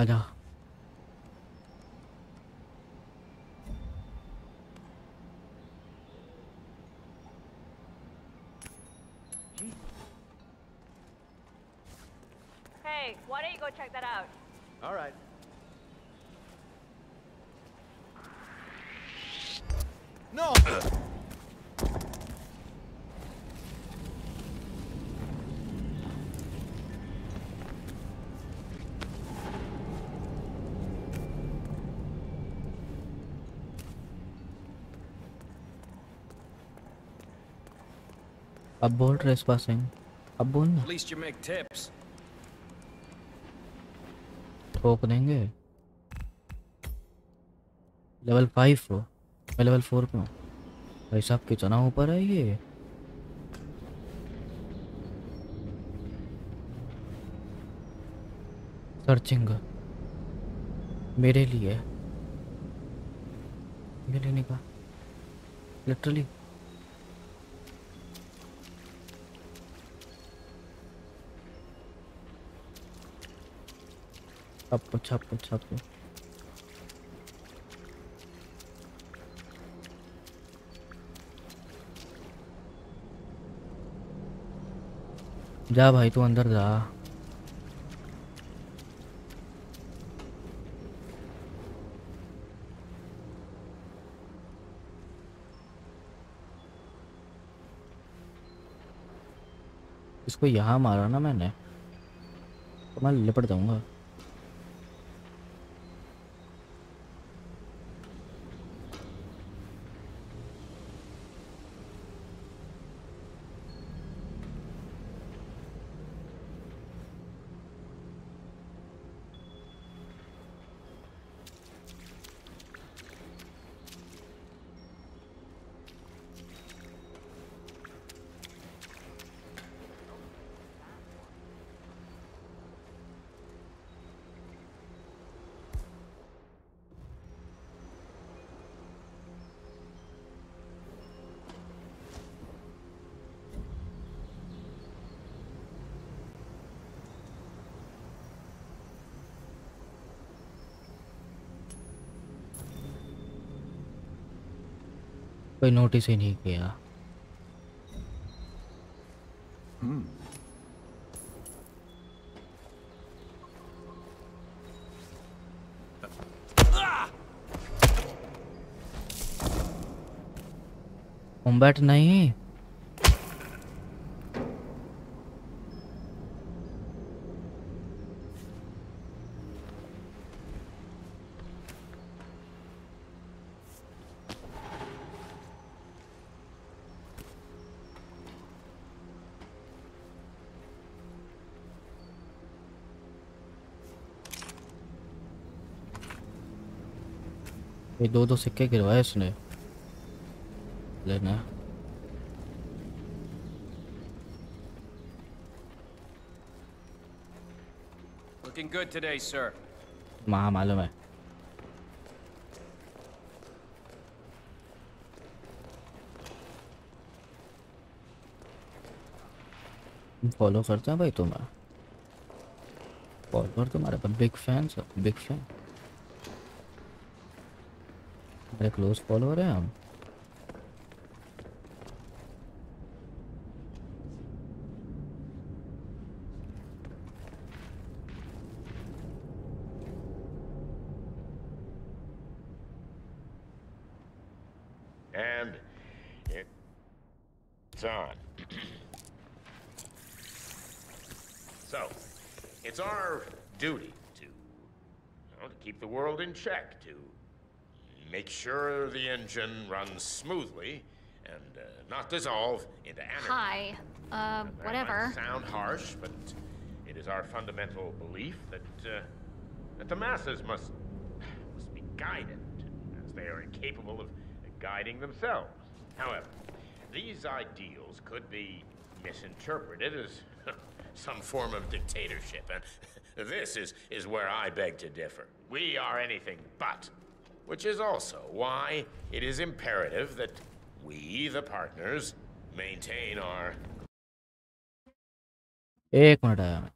आजा Hey, why don't you go check that out? All right. No. अब बोल ट्रेसपासिंग, अब बोल ना। ठोक देंगे। लेवल फाइव हो, मैं लेवल फोर पे हूँ। भाई साहब कितना ऊपर है ये। सर्चिंग मेरे लिए, मेरे लिए लिटरली आपको छापो छापो जा भाई तू अंदर जा। इसको यहाँ मारा ना मैंने तो मैं लिपट जाऊंगा। कोई नोटिस ही नहीं किया। hmm. कॉम्बैट नहीं ये दो दो सिक्के गिरवाए उसने लेना। Looking good today, sir. माँ मालूम है फॉलो करते हैं भाई तुम्हारा फॉलोअर तुम्हारे पर बिग फैन सब बिग फैन क्लोज फॉलोअर हैं हम। And it's on. So, it's our duty to, you know, to keep the world in check, to make sure the engine runs smoothly and uh, not dissolve into anarchy. Hi, uh, that whatever. Might sound harsh, but it is our fundamental belief that uh, that the masses must must be guided, as they are incapable of guiding themselves. However, these ideals could be misinterpreted as some form of dictatorship, and this is is where I beg to differ. We are anything but. Which is also why it is imperative that we, the partners, maintain our... एक minute आया मैं।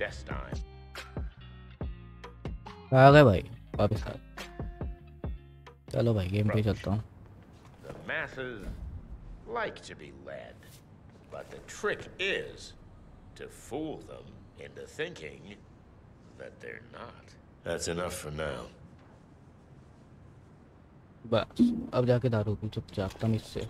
Destine. आगे भाई वापस आ चलो भाई game पे चलता हूँ. The masses like to be led, but the trick is to fool them into thinking that they're not. That's enough for now. बस अब जाके दारू पी चुपचाप तुम इससे.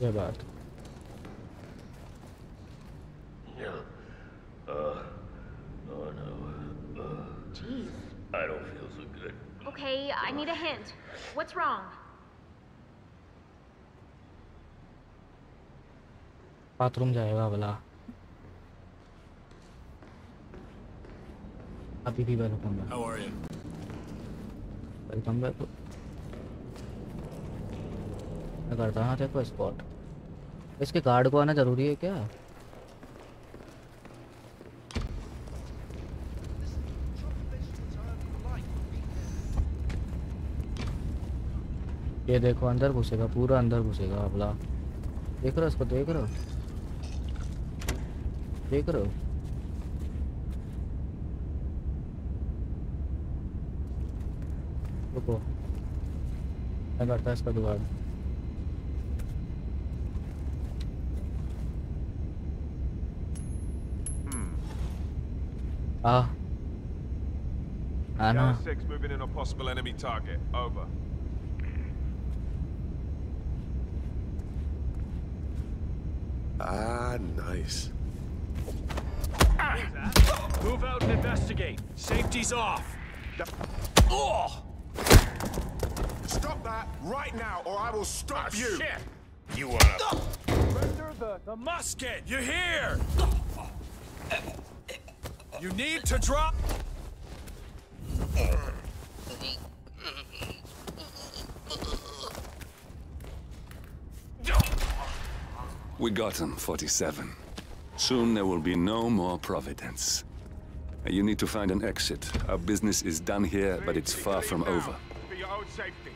Yeah, bad. Yeah. Uh, oh no. Uh, Jeez. I don't feel so good. Okay, I need a hint. What's wrong? Bathroom jayega bala. Abhi bhi welcome back. How are you? Welcome back. मैं करता हूँ देखो spot. इसके guard को आना जरूरी है क्या? ये देखो अंदर घुसेगा, पूरा अंदर घुसेगा अबला. देख रहे हो इसको? देख रहे हो? देख रहे हो? रुको मैं करता हूँ इसका जुगाड़. Ah. I know. six moving in a possible enemy target. Over. Ah, nice. Ah. Move out and investigate. Safety's off. Oh! Stop that right now, or I will stop oh, you. Shit. You wanna? Surrender the, the musket. You're here. You need to drop. We got him, forty-seven. Soon there will be no more Providence. You need to find an exit. Our business is done here, but it's far from over. For your own safety.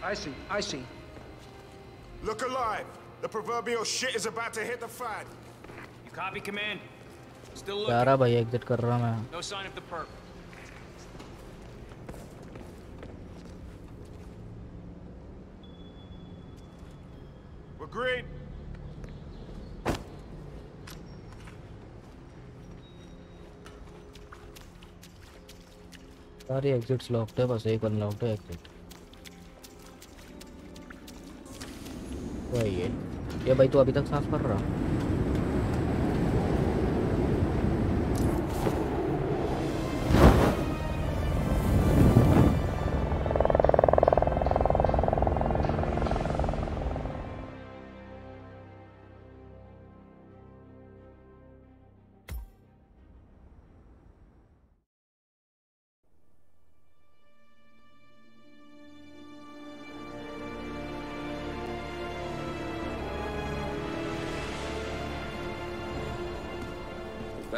I see, I see. Look alive. The proverbial shit is about to hit the fan. You copy, command? यारा भाई exit कर रहा मैं. सारे exits locked है, बस एक unlocked है एग्जिट. वही है ये भाई. तो अभी तक साफ कर रहा.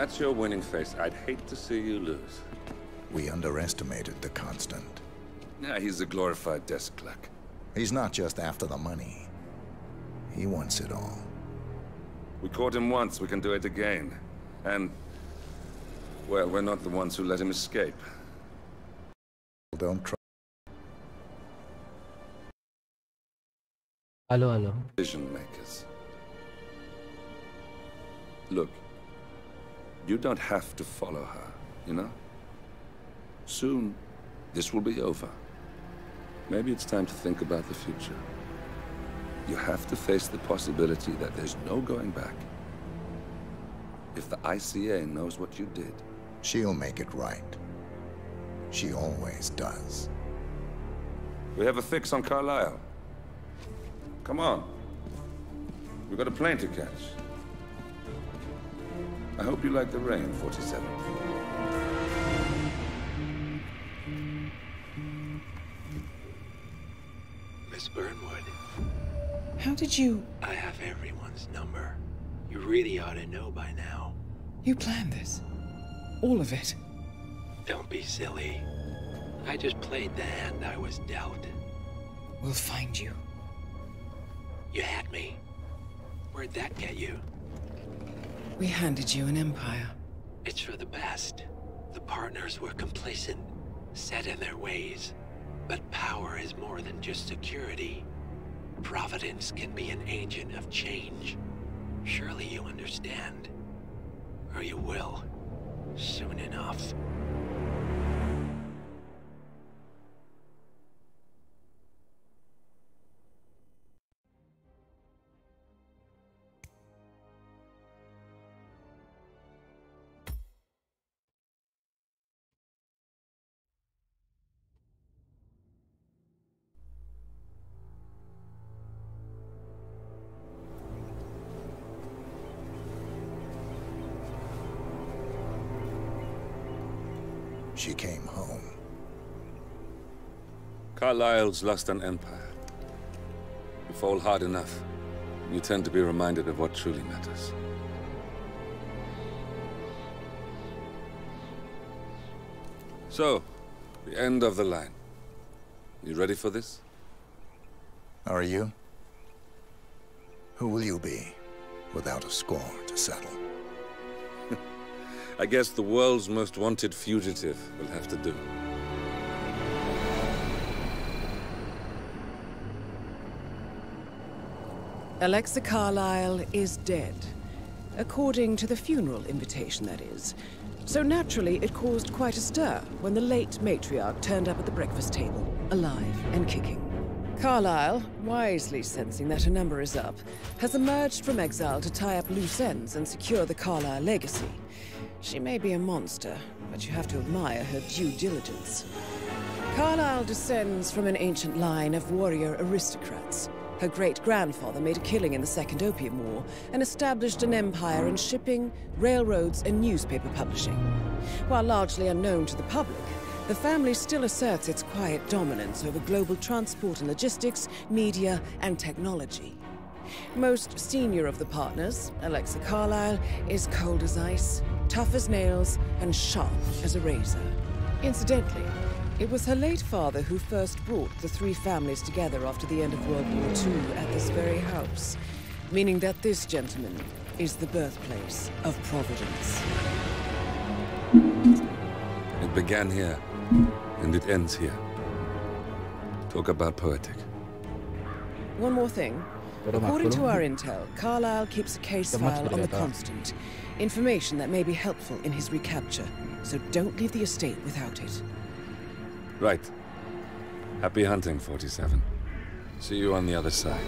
That's your winning face. I'd hate to see you lose. We underestimated the Constant. Nah, he's a glorified desk clerk. He's not just after the money. He wants it all. We caught him once, we can do it again. And, well, we're not the ones who let him escape. Don't try. Hello, hello. Vision makers. Look. You don't have to follow her, you know? Soon, this will be over. Maybe it's time to think about the future. You have to face the possibility that there's no going back. If the I C A knows what you did... She'll make it right. She always does. We have a fix on Carlisle. Come on. We've got a plane to catch. I hope you like the rain, forty-seven. Miss Burnwood. How did you... I have everyone's number. You really ought to know by now. You planned this? All of it? Don't be silly. I just played the hand I was dealt. We'll find you. You had me. Where'd that get you? We handed you an empire. It's for the best. The partners were complacent, set in their ways. But power is more than just security. Providence can be an agent of change. Surely you understand. Or you will. Soon enough. She came home. Carlisle's lost an empire. You fall hard enough, you tend to be reminded of what truly matters. So, the end of the line. You ready for this? Are you? Who will you be without a score to settle? I guess the world's most wanted fugitive will have to do. Alexa Carlisle is dead. According to the funeral invitation, that is. So naturally, it caused quite a stir when the late matriarch turned up at the breakfast table, alive and kicking. Carlisle, wisely sensing that her number is up, has emerged from exile to tie up loose ends and secure the Carlisle legacy. She may be a monster, but you have to admire her due diligence. Carlisle descends from an ancient line of warrior aristocrats. Her great-grandfather made a killing in the Second Opium War and established an empire in shipping, railroads, and newspaper publishing. While largely unknown to the public, the family still asserts its quiet dominance over global transport and logistics, media, and technology. Most senior of the partners, Alexa Carlisle, is cold as ice, tough as nails, and sharp as a razor. Incidentally, it was her late father who first brought the three families together after the end of World War Two at this very house, meaning that this gentleman is the birthplace of Providence. It began here, and it ends here. Talk about poetic. One more thing. According to our intel, Carlisle keeps a case file on the Constant. Information that may be helpful in his recapture. So don't leave the estate without it. Right. Happy hunting, forty-seven. See you on the other side.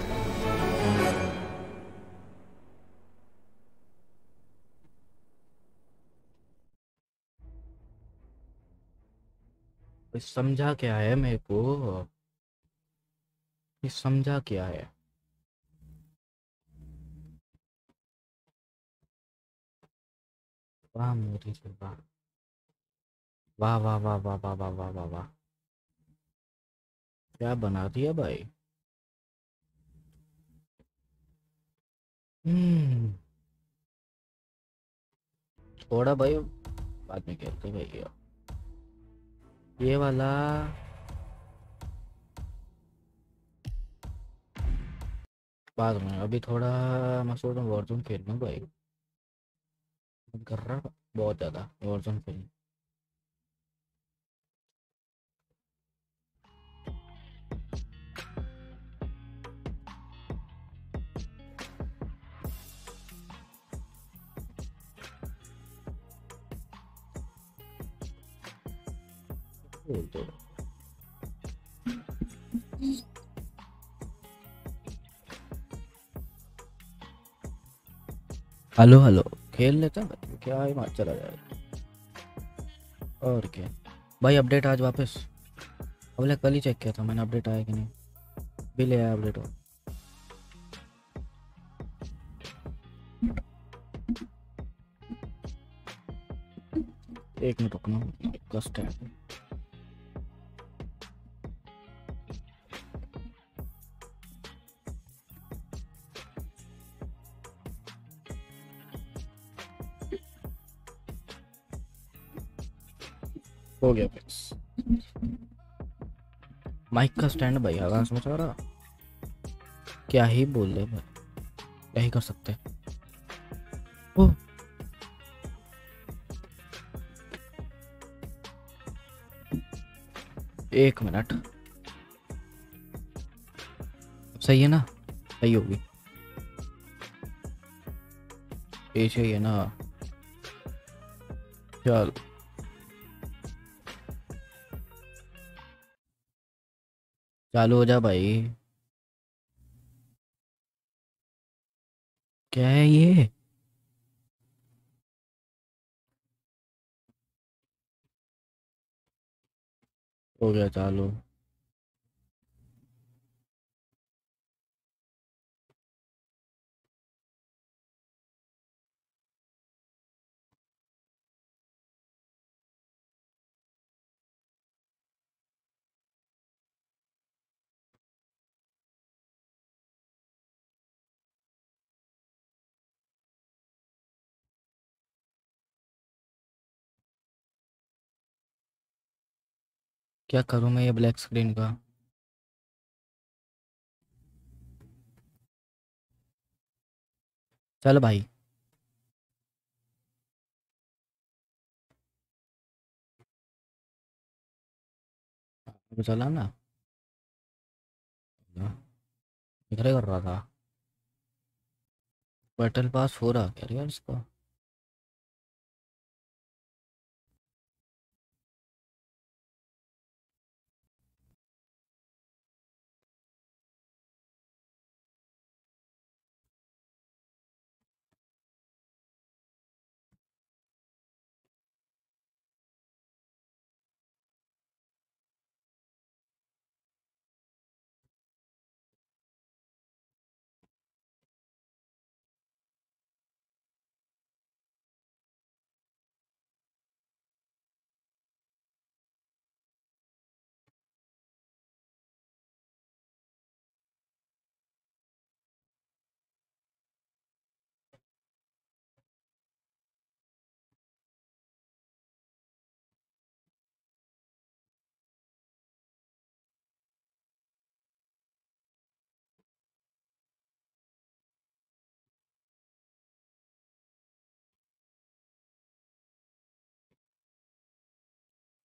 समझा क्या है मेरे को? ये समझा क्या है? वाह मोदी जी वाह वाह वाह वाह वाह वाह वाह वाह वाह वाह क्या बना दिया भाई। हम्म थोड़ा भाई बाद में कहते हैं भाई यार ये वाला बाद में अभी थोड़ा मसूद में वर्जन खेलना भाई कर रहा बहुत ज्यादा वर्जन फिल्म हेलो हेलो खेल लेता भाई क्या ही मार चला जाएगा और क्या भाई अपडेट आज वापस अभी कल ही चेक किया था मैंने अपडेट आया कि नहीं भी ले आया अपडेट हो एक मिनट रुकना कस्ट है हो गया फिक्स माइक का स्टैंड भाई आगा समझ आ रहा, क्या ही बोल रहे भाई, क्या ही कर सकते हैं। ओह एक मिनट, सही है ना, सही होगी, ये सही है ना, चल चालू हो जा भाई। क्या है ये, हो गया चालू। क्या करूं मैं ये ब्लैक स्क्रीन का, चल भाई चला ना, इधर कर रहा था, बैटल पास हो रहा क्या यार इसका,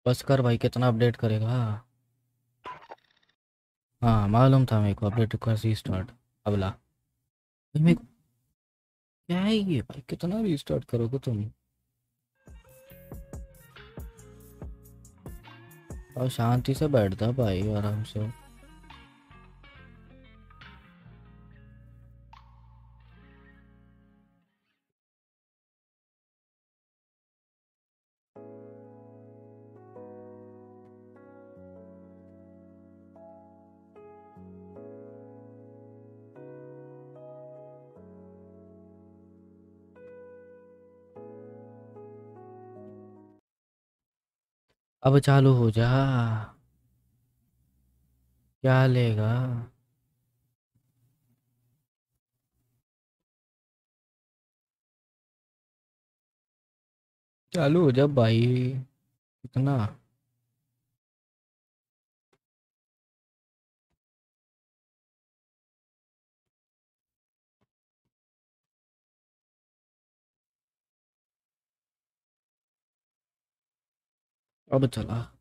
बस कर भाई कितना अपडेट करेगा। हाँ मालूम था मेरे को, अपडेट रिक्वेस्ट रीस्टार्ट अबला भाई मेरे को, क्या है ये भाई, कितना रीस्टार्ट करोगे तुम, और शांति से बैठता भाई आराम से। अब चालू हो जा, क्या लेगा, चालू हो जा भाई, इतना अब चला।